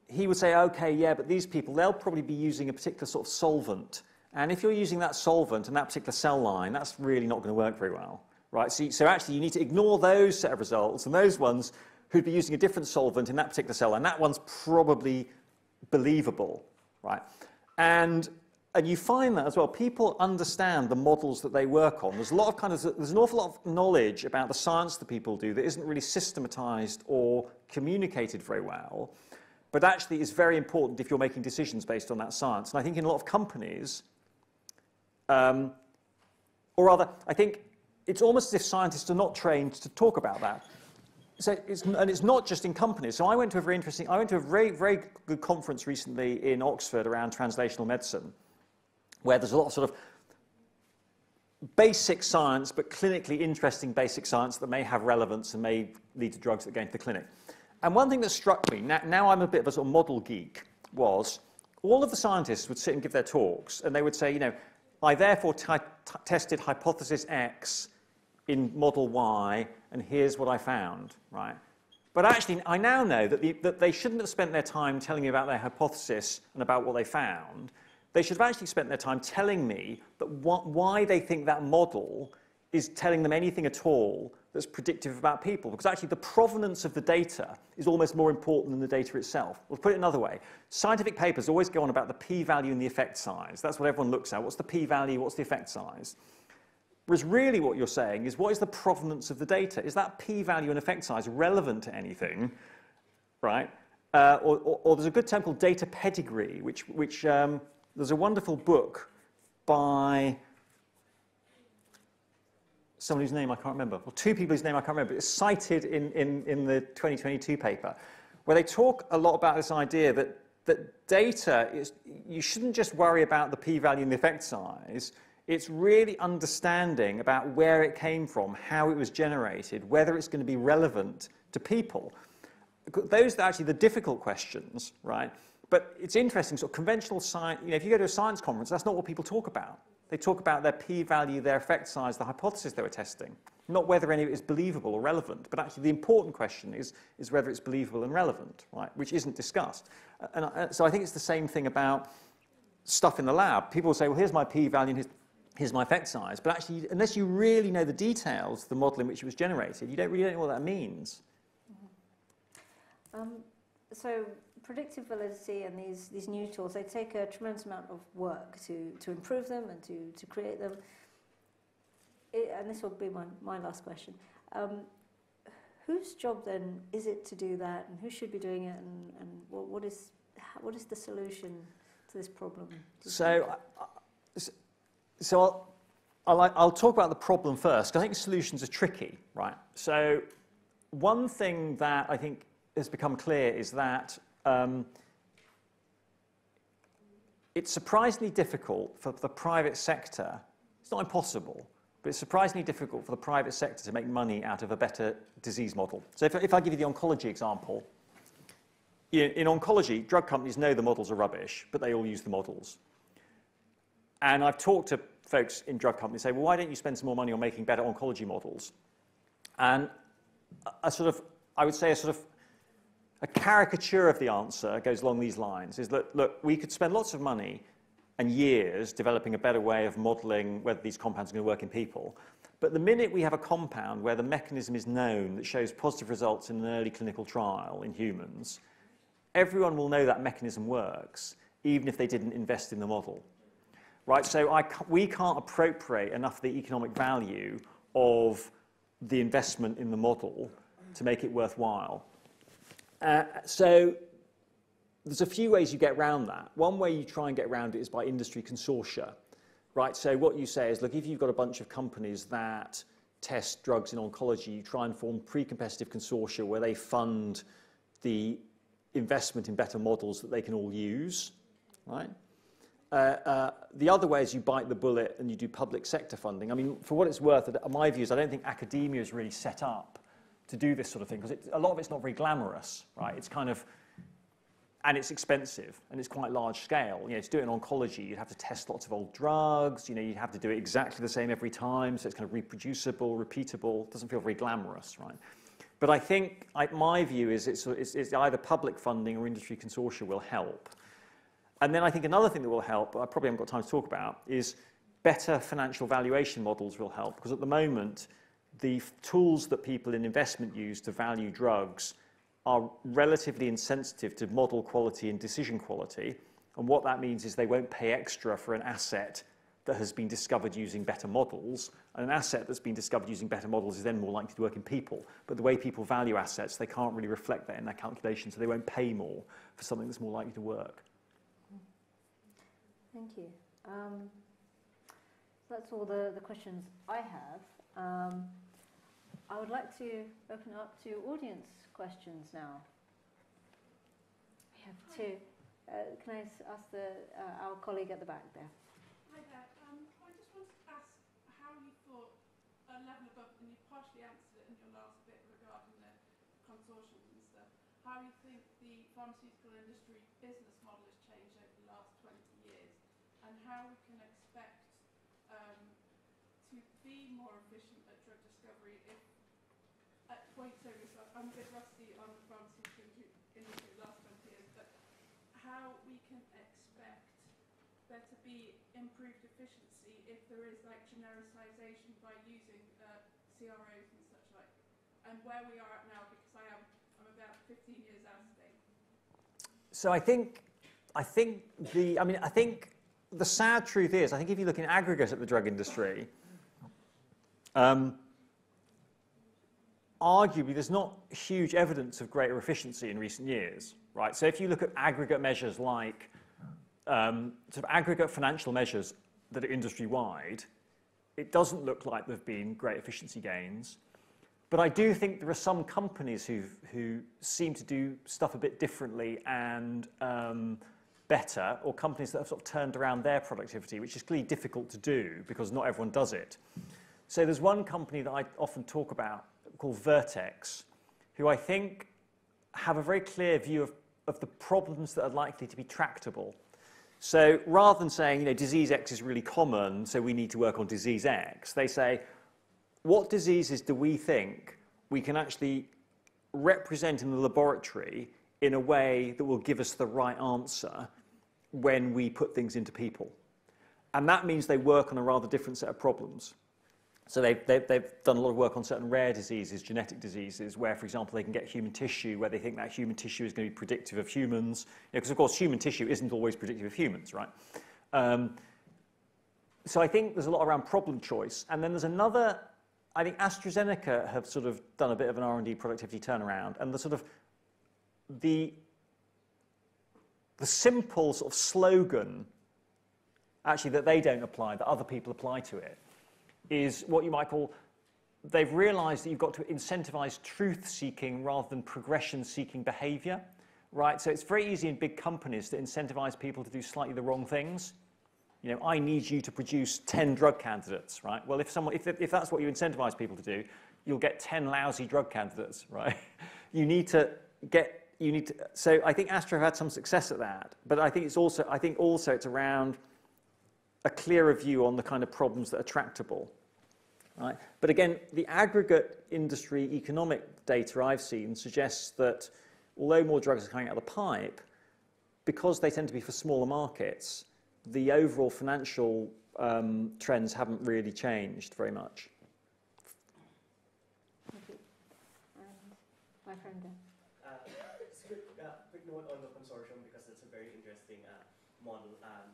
he would say, okay, yeah, but these people, they'll probably be using a particular sort of solvent. And if you're using that solvent and that particular cell line, that's really not going to work very well, right? So actually, you need to ignore those set of results and those ones who'd be using a different solvent in that particular cell line. That one's probably believable, right? And you find that as well. People understand the models that they work on. There's a lot of there's an awful lot of knowledge about the science that people do that isn't really systematized or communicated very well, but actually is very important if you're making decisions based on that science. And I think in a lot of companies, or rather, I think it's almost as if scientists are not trained to talk about that. And it's not just in companies. So I went to a very interesting, I went to a very, very good conference recently in Oxford around translational medicine, where there's a lot of sort of basic science, but clinically interesting basic science that may have relevance and may lead to drugs that go into the clinic. And one thing that struck me, now I'm a bit of a sort of model geek, was all of the scientists would sit and give their talks, and they would say, you know, I therefore tested hypothesis X in model Y, and here's what I found, right? But actually, I now know that, that they shouldn't have spent their time telling me about their hypothesis and about what they found. They should have actually spent their time telling me that why they think that model is telling them anything at all that's predictive about people. Because actually the provenance of the data is almost more important than the data itself. We'll put it another way. Scientific papers always go on about the p-value and the effect size. That's what everyone looks at. What's the p-value? What's the effect size? Whereas really what you're saying is, what is the provenance of the data? Is that p-value and effect size relevant to anything, right? Or there's a good term called data pedigree, which there's a wonderful book by someone whose name I can't remember, or two people whose name I can't remember. It's cited in the 2022 paper, where they talk a lot about this idea that data is, you shouldn't just worry about the p-value and the effect size. It's really understanding about where it came from, how it was generated, whether it's going to be relevant to people. Those are actually the difficult questions, right? But it's interesting, sort of conventional science, you know, if you go to a science conference, that's not what people talk about. They talk about their p-value, their effect size, the hypothesis they were testing, not whether any of it is believable or relevant, but actually the important question is whether it's believable and relevant, right, which isn't discussed. And so I think it's the same thing about stuff in the lab. People say, well, here's my p-value and here's my effect size, but actually, unless you really know the details, the model in which it was generated, you don't really know what that means. Mm-hmm. So predictive validity and these new tools, they take a tremendous amount of work to improve them and to create them. And this will be my last question. Whose job then is it to do that, and who should be doing it, and what is the solution to this problem? So I'll talk about the problem first, because I think solutions are tricky, right? So one thing that I think has become clear is that it's surprisingly difficult for the private sector. It's not impossible, but it's surprisingly difficult for the private sector to make money out of a better disease model. So if I give you the oncology example, in oncology, drug companies know the models are rubbish, but they all use the models. And I've talked to folks in drug companies say, well, why don't you spend some more money on making better oncology models? And a sort of, I would say, a sort of a caricature of the answer goes along these lines, is that, look, we could spend lots of money and years developing a better way of modeling whether these compounds are going to work in people. But the minute we have a compound where the mechanism is known that shows positive results in an early clinical trial in humans, everyone will know that mechanism works, even if they didn't invest in the model. Right? So we can't appropriate enough of the economic value of the investment in the model to make it worthwhile. So there's a few ways you get around that. One way you try and get around it is by industry consortia. Right? So what you say is, look, if you've got a bunch of companies that test drugs in oncology, you try and form pre-competitive consortia where they fund the investment in better models that they can all use. Right? The other way is you bite the bullet and you do public sector funding. I mean, for what it's worth, my view is I don't think academia is really set up to do this sort of thing, because a lot of it's not very glamorous. Right? It's kind of... And it's expensive, and it's quite large scale. You know, to do it in oncology, you'd have to test lots of old drugs. You know, you'd have to do it exactly the same every time, so it's kind of reproducible, repeatable. Doesn't feel very glamorous, right? But I think my view is it's either public funding or industry consortia will help. And then I think another thing that will help, I probably haven't got time to talk about, is better financial valuation models will help, because at the moment, the tools that people in investment use to value drugs are relatively insensitive to model quality and decision quality. And what that means is they won't pay extra for an asset that has been discovered using better models. And an asset that's been discovered using better models is then more likely to work in people. But the way people value assets, they can't really reflect that in their calculation, so they won't pay more for something that's more likely to work. Thank you. That's all the questions I have. I would like to open up to audience questions now. We have two. Can I ask our colleague at the back there? Hi there. I just wanted to ask how you thought a level above, and you partially answered it in your last bit regarding the consortiums and stuff, how you think the pharmaceutical industry business model has changed over the last 20 years, and how we can expect to be more efficient at drug discovery if I'm a bit rusty on the pharmaceutical industry last 20 years, but how we can expect there to be improved efficiency if there is like genericization by using CROs and such like, and where we are at now, because I'm about 15 years out of date. So I think the sad truth is, I think if you look in aggregate at the drug industry, arguably, there's not huge evidence of greater efficiency in recent years, right? So if you look at aggregate measures like sort of aggregate financial measures that are industry-wide, it doesn't look like there have been great efficiency gains. But I do think there are some companies who seem to do stuff a bit differently and better, or companies that have sort of turned around their productivity, which is clearly difficult to do because not everyone does it. So there's one company that I often talk about called Vertex, who I think have a very clear view of the problems that are likely to be tractable. So rather than saying, you know, disease X is really common, so we need to work on disease X, they say, what diseases do we think we can actually represent in the laboratory in a way that will give us the right answer when we put things into people? And that means they work on a rather different set of problems. So they've done a lot of work on certain rare diseases, genetic diseases, where, for example, they can get human tissue, where they think that human tissue is going to be predictive of humans. Because, of course, human tissue isn't always predictive of humans, right? So I think there's a lot around problem choice. And then there's another, I think AstraZeneca have sort of done a bit of an R&D productivity turnaround. And the sort of the simple sort of slogan, actually, that they don't apply, that other people apply to it, is what you might call, they've realized that you've got to incentivize truth-seeking rather than progression-seeking behavior, right? So it's very easy in big companies to incentivize people to do slightly the wrong things. You know, I need you to produce 10 drug candidates, right? Well, if that's what you incentivize people to do, you'll get 10 lousy drug candidates, right? So I think Astra have had some success at that, but I think it's also, it's around a clearer view on the kind of problems that are tractable. Right? But again, the aggregate industry economic data I've seen suggests that although more drugs are coming out of the pipe, because they tend to be for smaller markets, the overall financial trends haven't really changed very much. Thank you. And my friend there. Quick note on the consortium, because it's a very interesting model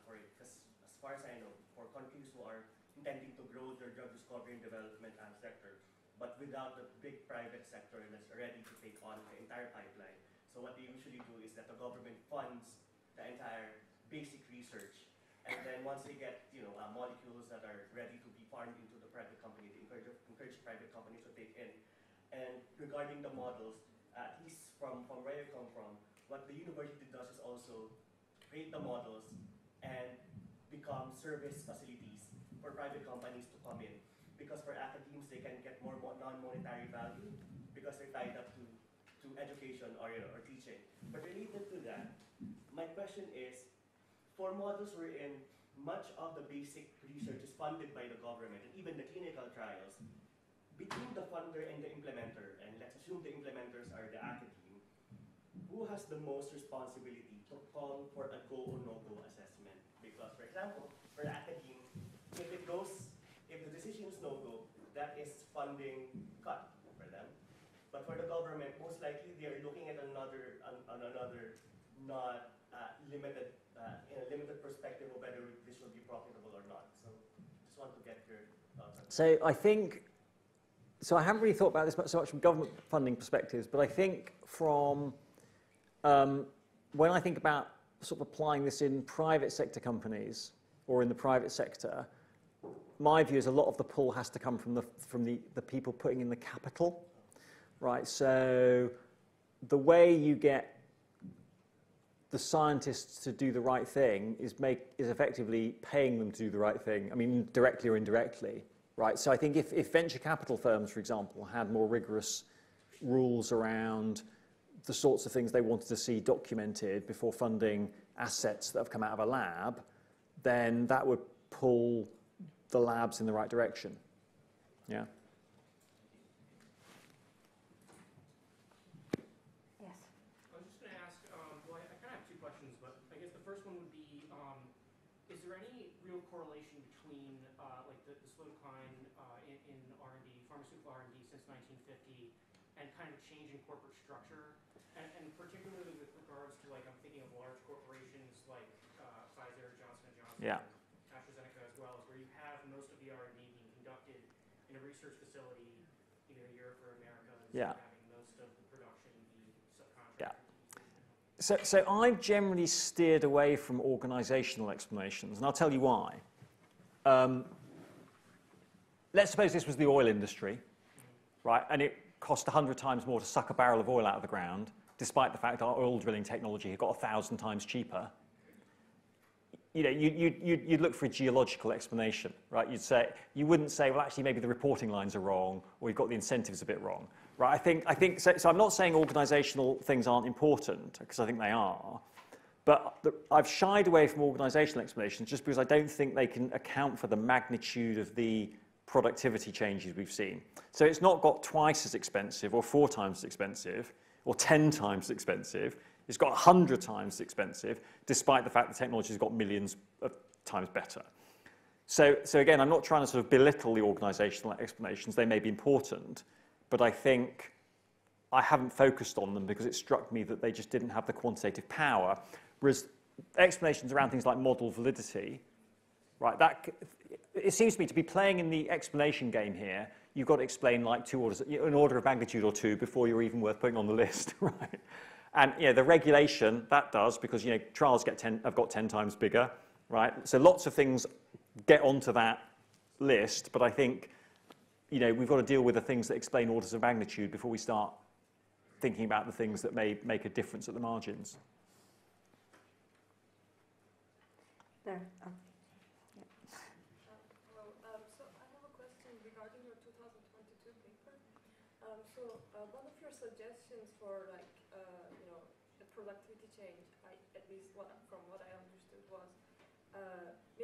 for it. Because as far as I know, for countries who are intending to grow their drug discovery and development sector, but without the big private sector that's ready to take on the entire pipeline. So what they usually do is that the government funds the entire basic research, and then once they get molecules that are ready to be farmed into the private company, they encourage private companies to take in. And regarding the models, at least from where you come from, what the university does is also create the models and become service facilities for private companies to come in. Because for academics, they can get more non-monetary value because they're tied up to education or teaching. But related to that, my question is, for models wherein much of the basic research is funded by the government, and even the clinical trials, between the funder and the implementer, and let's assume the implementers are the academe, who has the most responsibility to call for a go or no-go assessment? Because, for example, for the academe, if the decision is no-go, that is funding cut for them. But for the government, most likely they are looking at another limited perspective of whether this will be profitable or not. So just want to get your thoughts on that. So I think, so I haven't really thought about this so much from government funding perspectives, but I think from when I think about sort of applying this in private sector companies or in the private sector, my view is a lot of the pull has to come from the people putting in the capital, right? So the way you get the scientists to do the right thing is effectively paying them to do the right thing. I mean, directly or indirectly, right? So I think if venture capital firms, for example, had more rigorous rules around the sorts of things they wanted to see documented before funding assets that have come out of a lab, then that would pull the labs in the right direction. Yeah. Yes. I was just going to ask. Well, I kind of have two questions, but I guess the first one would be: is there any real correlation between like the slow decline in R&D, pharmaceutical R&D, since 1950, and kind of change in corporate structure, and particularly with regards to, like, I'm thinking of large corporations like Pfizer, Johnson & Johnson. Yeah. Research facility, either Europe or America, is yeah. having most of the production be subcontracted. Yeah. So I've generally steered away from organizational explanations, and I'll tell you why. Let's suppose this was the oil industry, right? And it cost 100 times more to suck a barrel of oil out of the ground, despite the fact our oil drilling technology had got 1,000 times cheaper. You know, you'd look for a geological explanation, right? You wouldn't say, well, actually, maybe the reporting lines are wrong, or you've got the incentives a bit wrong, right? So I'm not saying organizational things aren't important, because I think they are, but I've shied away from organizational explanations just because I don't think they can account for the magnitude of the productivity changes we've seen. So it's not got twice as expensive, or 4 times as expensive, or 10 times as expensive. It's got 100 times expensive, despite the fact the technology has got millions of times better. So again, I'm not trying to sort of belittle the organizational explanations. They may be important, but I think I haven't focused on them because it struck me that they just didn't have the quantitative power. Whereas explanations around things like model validity, right? It seems to me to be playing in the explanation game here. You've got to explain like an order of magnitude or 2 before you're even worth putting on the list, right? And you know, the regulation, that does, because trials have got 10 times bigger, right? So lots of things get onto that list, but I think we've got to deal with the things that explain orders of magnitude before we start thinking about the things that may make a difference at the margins. There. Change, from what I understood was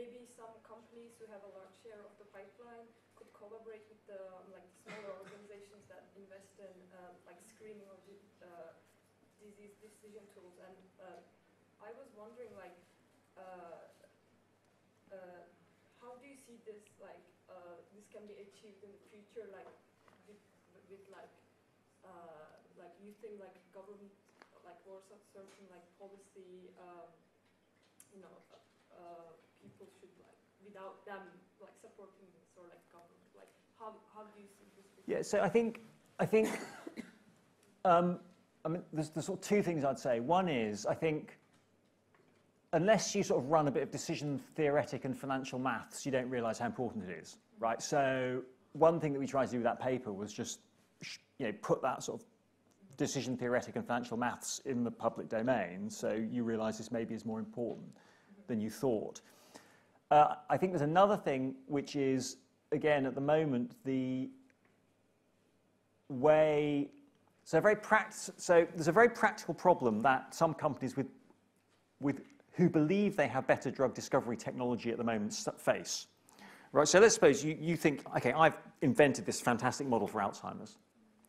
maybe some companies who have a large share of the pipeline could collaborate with the like smaller organizations that invest in like screening of disease decision tools. And I was wondering, like, how do you see this? Like, this can be achieved in the future, like with like you think like government, like or certain like policy, you know. People should like without them like supporting this or like government, like how do you see this? Yeah, so I think I mean there's sort of two things I'd say. One is I think unless you sort of run a bit of decision theoretic and financial maths, you don't realise how important it is, right? So one thing that we tried to do with that paper was just put that sort of decision theoretic and financial maths in the public domain, so you realise this maybe is more important than you thought. I think there's another thing, which is, again, at the moment, the way... So there's a very practical problem that some companies who believe they have better drug discovery technology at the moment face. Right? So let's suppose you think, OK, I've invented this fantastic model for Alzheimer's.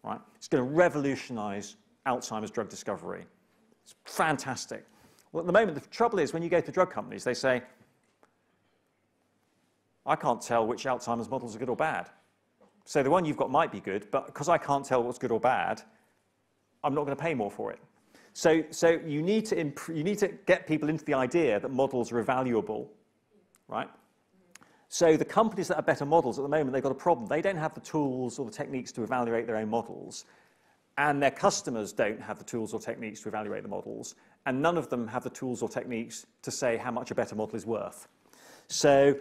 Right? It's going to revolutionise Alzheimer's drug discovery. It's fantastic. Well, at the moment, the trouble is when you go to drug companies, they say, I can't tell which Alzheimer's models are good or bad. So the one you've got might be good, but because I can't tell what's good or bad, I'm not going to pay more for it. So you need to get people into the idea that models are valuable, right? So the companies that are better models at the moment, they've got a problem. They don't have the tools or the techniques to evaluate their own models. And their customers don't have the tools or techniques to evaluate the models, and none of them have the tools or techniques to say how much a better model is worth. So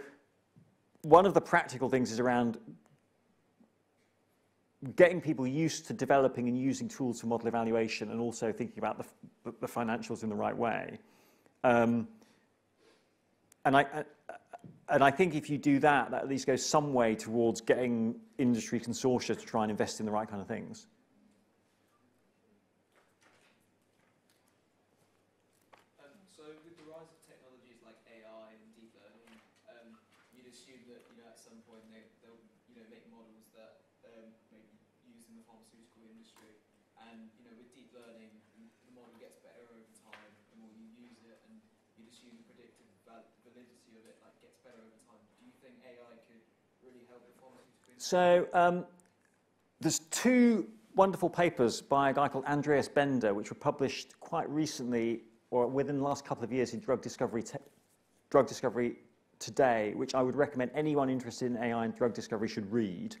one of the practical things is around getting people used to developing and using tools for model evaluation and also thinking about the financials in the right way. And I think if you do that, that at least goes some way towards getting industry consortia to try and invest in the right kind of things. So there's two wonderful papers by a guy called Andreas Bender, which were published quite recently, or within the last couple of years, in Drug Discovery Today, which I would recommend anyone interested in AI and drug discovery should read.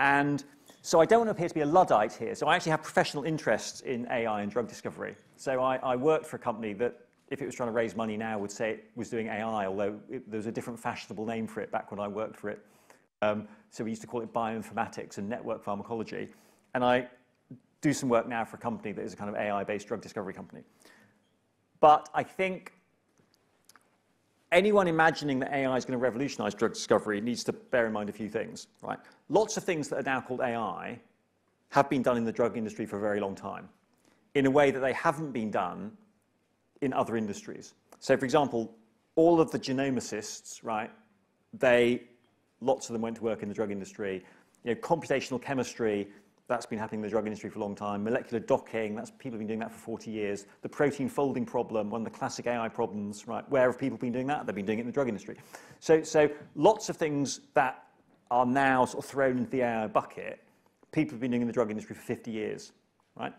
And so I don't want to appear to be a Luddite here. So I actually have professional interests in AI and drug discovery. So I worked for a company that, if it was trying to raise money now, would say it was doing AI, although there was a different fashionable name for it back when I worked for it. So we used to call it bioinformatics and network pharmacology. And I do some work now for a company that is a kind of AI-based drug discovery company. But I think anyone imagining that AI is going to revolutionize drug discovery needs to bear in mind a few things, right? Lots of things that are now called AI have been done in the drug industry for a very long time in a way that they haven't been done in other industries. So, for example, all of the genomicists, right, lots of them went to work in the drug industry. You know, computational chemistry, that's been happening in the drug industry for a long time. Molecular docking, people have been doing that for 40 years. The protein folding problem, one of the classic AI problems, right? Where have people been doing that? They've been doing it in the drug industry. So lots of things that are now sort of thrown into the AI bucket, people have been doing in the drug industry for 50 years, right?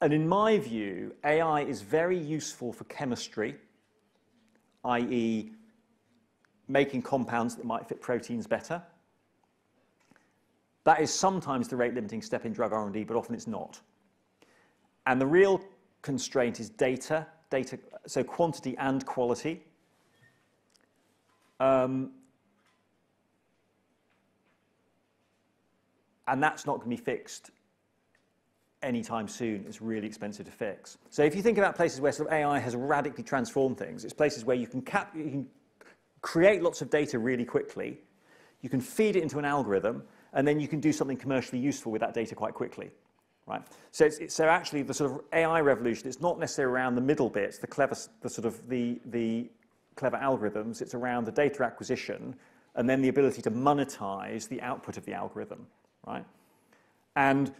And in my view, AI is very useful for chemistry, i.e. making compounds that might fit proteins better. That is sometimes the rate-limiting step in drug R&D, but often it's not. And the real constraint is data, so quantity and quality. And that's not going to be fixed anytime soon. It's really expensive to fix. So if you think about places where sort of AI has radically transformed things, it's places where you can create lots of data really quickly, you can feed it into an algorithm, and then you can do something commercially useful with that data quite quickly. right? So, so actually the sort of AI revolution, it's not necessarily around the middle bits, the clever algorithms, it's around the data acquisition and then the ability to monetize the output of the algorithm, right? And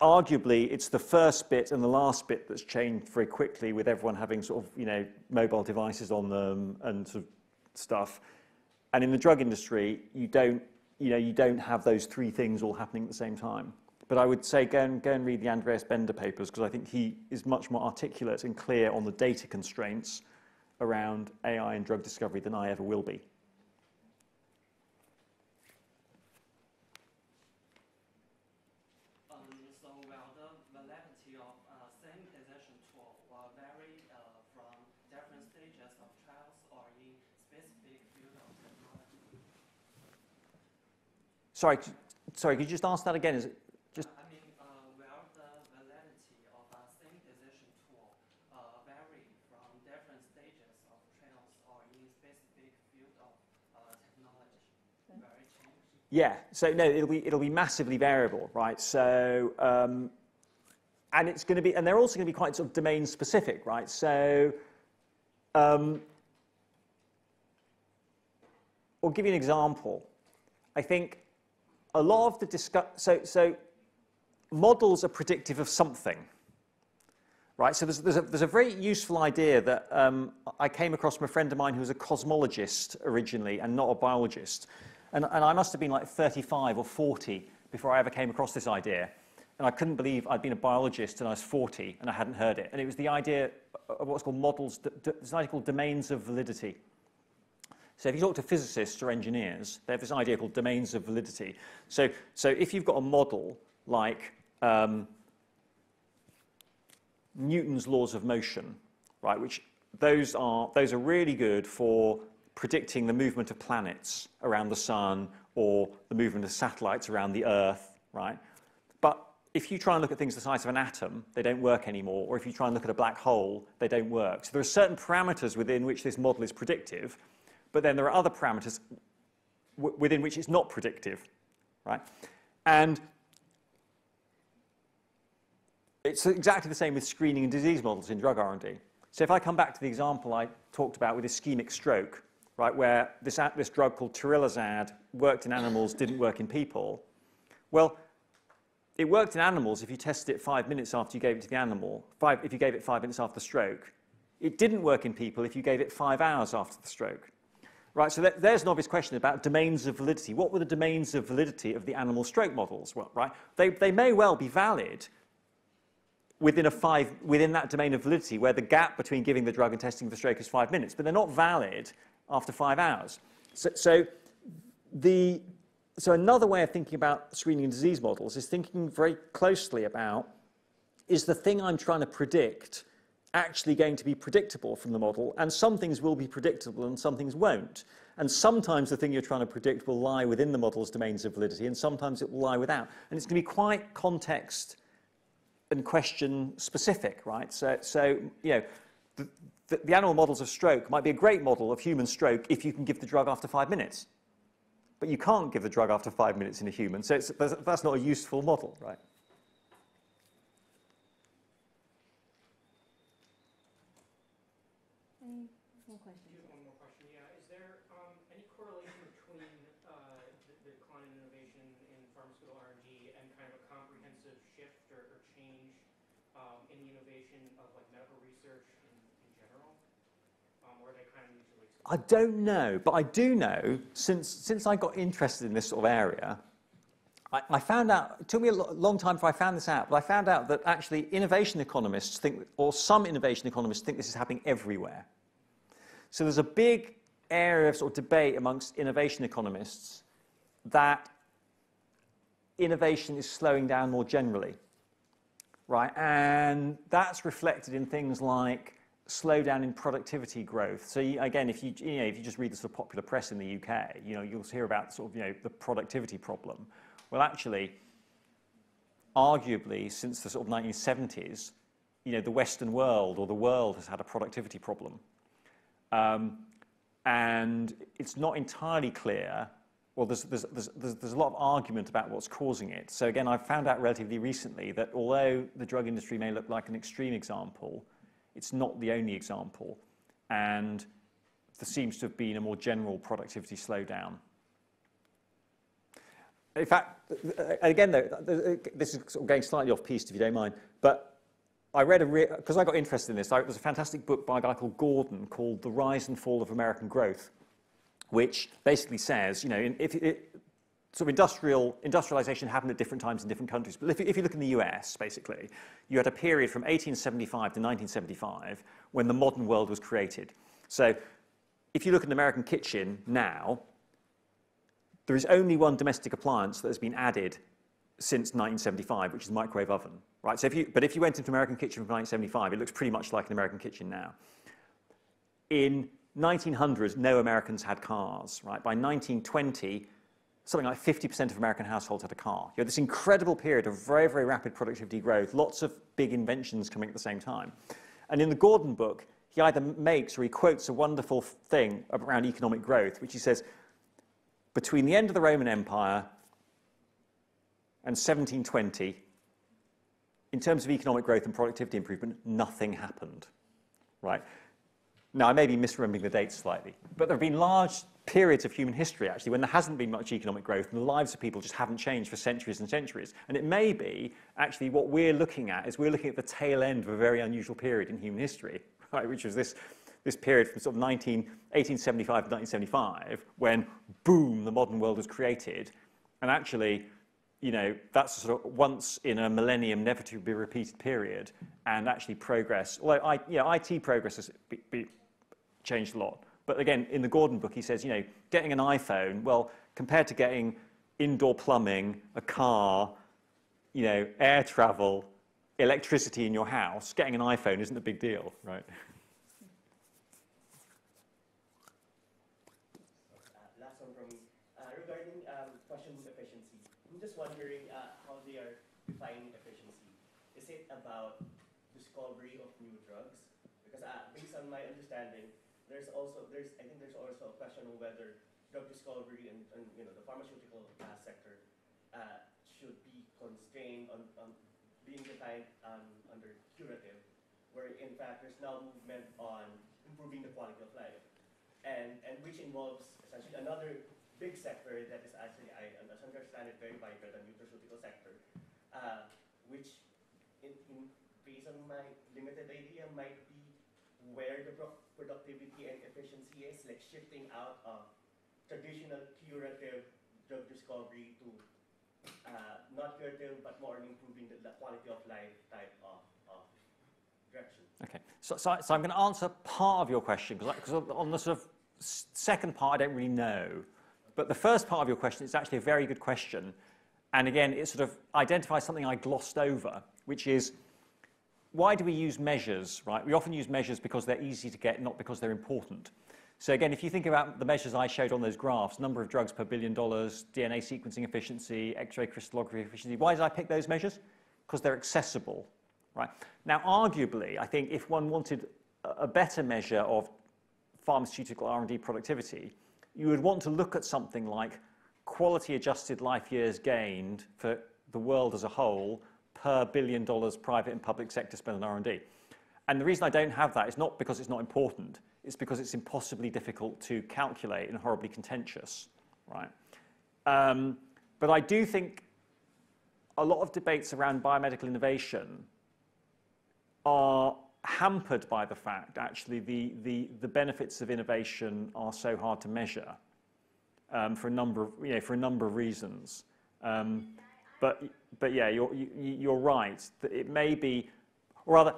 arguably, it's the first bit and the last bit that's changed very quickly, with everyone having sort of, you know, mobile devices on them and sort of stuff. And in the drug industry, you don't have those three things all happening at the same time. But I would say go and read the Andreas Bender papers, because I think he is much more articulate and clear on the data constraints around AI and drug discovery than I ever will be. So the validity of same decision tool will vary from different stages of trials or in specific field of technology. Sorry, could you just ask that again? Is it just... will the validity of a same decision tool vary from different stages of trials or in specific field of technology? Very changed? Yeah. So no, it'll be massively variable, right? So and it's going to be, and they're also going to be quite sort of domain specific, right? So I'll give you an example. I think a lot of the so models are predictive of something, right? So there's a very useful idea that I came across from a friend of mine who was a cosmologist originally and not a biologist, and I must have been like 35 or 40 before I ever came across this idea, and I couldn't believe I'd been a biologist and I was 40 and I hadn't heard it. And it was the idea of what's called models, it's called domains of validity. So if you talk to physicists or engineers, they have this idea called domains of validity. So if you've got a model like Newton's laws of motion, right, which those are really good for predicting the movement of planets around the sun or the movement of satellites around the Earth, right? But if you try and look at things the size of an atom, they don't work anymore, or if you try and look at a black hole, they don't work. So there are certain parameters within which this model is predictive, but then there are other parameters within which it's not predictive, right? And it's exactly the same with screening and disease models in drug R&D. So if I come back to the example I talked about with ischemic stroke, right, where this drug called Tirilazad worked in animals, didn't work in people. Well, it worked in animals if you tested it 5 minutes after you gave it to the animal, if you gave it 5 minutes after the stroke. It didn't work in people if you gave it 5 hours after the stroke. Right, so there's an obvious question about domains of validity. What were the domains of validity of the animal stroke models? Well, right, they may well be valid within that domain of validity where the gap between giving the drug and testing the stroke is 5 minutes, but they're not valid after 5 hours. So another way of thinking about screening and disease models is thinking very closely about, is the thing I'm trying to predict actually going to be predictable from the model? And some things will be predictable and some things won't. And sometimes the thing you're trying to predict will lie within the model's domains of validity and sometimes it will lie without. And it's going to be quite context and question specific, right? So you know, the animal models of stroke might be a great model of human stroke if you can give the drug after 5 minutes. But you can't give the drug after 5 minutes in a human, so that's not a useful model, right? Any questions? Just one more question, yeah. Is there any correlation between the decline in innovation in pharmaceutical R&D and kind of a comprehensive shift or change in the innovation of like medical research in general? Or are they kind of mutually exclusive? I don't know, but I do know since I got interested in this sort of area, I found out, it took me a long time before I found this out, but I found out that actually innovation economists think, or some innovation economists think, this is happening everywhere. So there's a big area of sort of debate amongst innovation economists that innovation is slowing down more generally, right? And that's reflected in things like slowdown in productivity growth. So again, if you just read the sort of popular press in the UK, you know, you'll hear about sort of, you know, the productivity problem. Well, actually, arguably, since the sort of 1970s, you know, the Western world or the world has had a productivity problem. And it's not entirely clear well, there's a lot of argument about what's causing it. So again, I found out relatively recently that although the drug industry may look like an extreme example, it's not the only example. And there seems to have been a more general productivity slowdown. In fact, again, though, this is sort of going slightly off piste, if you don't mind, but I read because I got interested in this, there's a fantastic book by a guy called Gordon called The Rise and Fall of American Growth, which basically says, you know, sort of industrialization happened at different times in different countries. But if you look in the US, basically, you had a period from 1875 to 1975 when the modern world was created. So if you look at an American kitchen now, there is only one domestic appliance that has been added since 1975, which is the microwave oven, right? So if you went into an American kitchen from 1975, it looks pretty much like an American kitchen now. In 1900s, no Americans had cars, right? By 1920, something like 50% of American households had a car. You had this incredible period of very, very rapid productivity growth, lots of big inventions coming at the same time. And in the Gordon book, he either makes or he quotes a wonderful thing around economic growth, which he says, between the end of the Roman Empire and 1720, in terms of economic growth and productivity improvement, nothing happened, right? Now, I may be misremembering the dates slightly, but there have been large periods of human history, actually, when there hasn't been much economic growth and the lives of people just haven't changed for centuries and centuries. And it may be, actually, what we're looking at is we're looking at the tail end of a very unusual period in human history, right, which was this period from sort of 1875 to 1975, when, boom, the modern world was created. And actually, you know, that's a sort of once in a millennium, never to be repeated period. And actually progress, although IT progress has changed a lot. But again, in the Gordon book, he says, you know, getting an iPhone, well, compared to getting indoor plumbing, a car, you know, air travel, electricity in your house, getting an iPhone isn't a big deal, right? Wondering how they are defining efficiency. Is it about discovery of new drugs? Because based on my understanding, I think there's also a question of whether drug discovery and you know the pharmaceutical sector should be constrained on being defined under curative, where in fact there's now movement on improving the quality of life, and which involves essentially another big sector that is actually, I understand it, very vibrant, the nutraceutical sector, which, based on my limited idea, might be where the productivity and efficiency is, like shifting out of traditional curative drug discovery to not curative, but more improving the quality of life type of direction. Okay, so I'm going to answer part of your question, because on the sort of second part, I don't really know. But the first part of your question is actually a very good question. And again, it sort of identifies something I glossed over, which is, why do we use measures, right? We often use measures because they're easy to get, not because they're important. So again, if you think about the measures I showed on those graphs, number of drugs per $1 billion, DNA sequencing efficiency, X-ray crystallography efficiency, why did I pick those measures? Because they're accessible, right? Now, arguably, I think if one wanted a better measure of pharmaceutical R&D productivity, you would want to look at something like quality-adjusted life years gained for the world as a whole per $1 billion private and public sector spent on R&D. And the reason I don't have that is not because it's not important. It's because it's impossibly difficult to calculate and horribly contentious, right? But I do think a lot of debates around biomedical innovation are hampered by the fact, actually, the benefits of innovation are so hard to measure for a number of reasons. But yeah, you're right. It may be, or rather,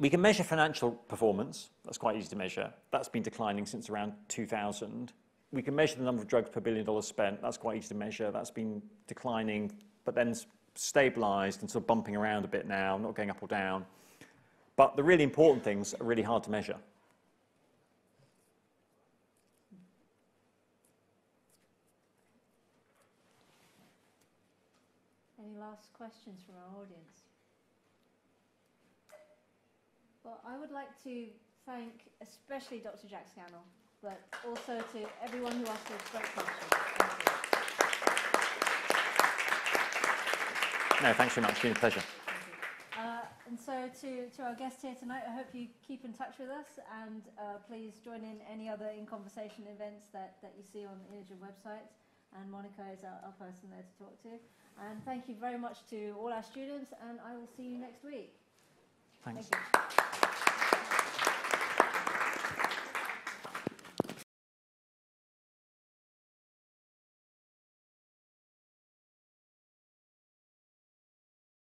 we can measure financial performance. That's quite easy to measure. That's been declining since around 2000. We can measure the number of drugs per $1 billion spent. That's quite easy to measure. That's been declining, but then stabilized and sort of bumping around a bit now, not going up or down. But the really important things are really hard to measure. Any last questions from our audience? Well, I would like to thank especially Dr. Jack Scannell but also to everyone who asked those great questions. Thank you. No, thanks very much. It's been a pleasure. And so to our guests here tonight, I hope you keep in touch with us, and please join in any other In Conversation events that you see on the Inogen website. And Monica is our person there to talk to. And thank you very much to all our students, and I will see you next week. Thanks. Thank you.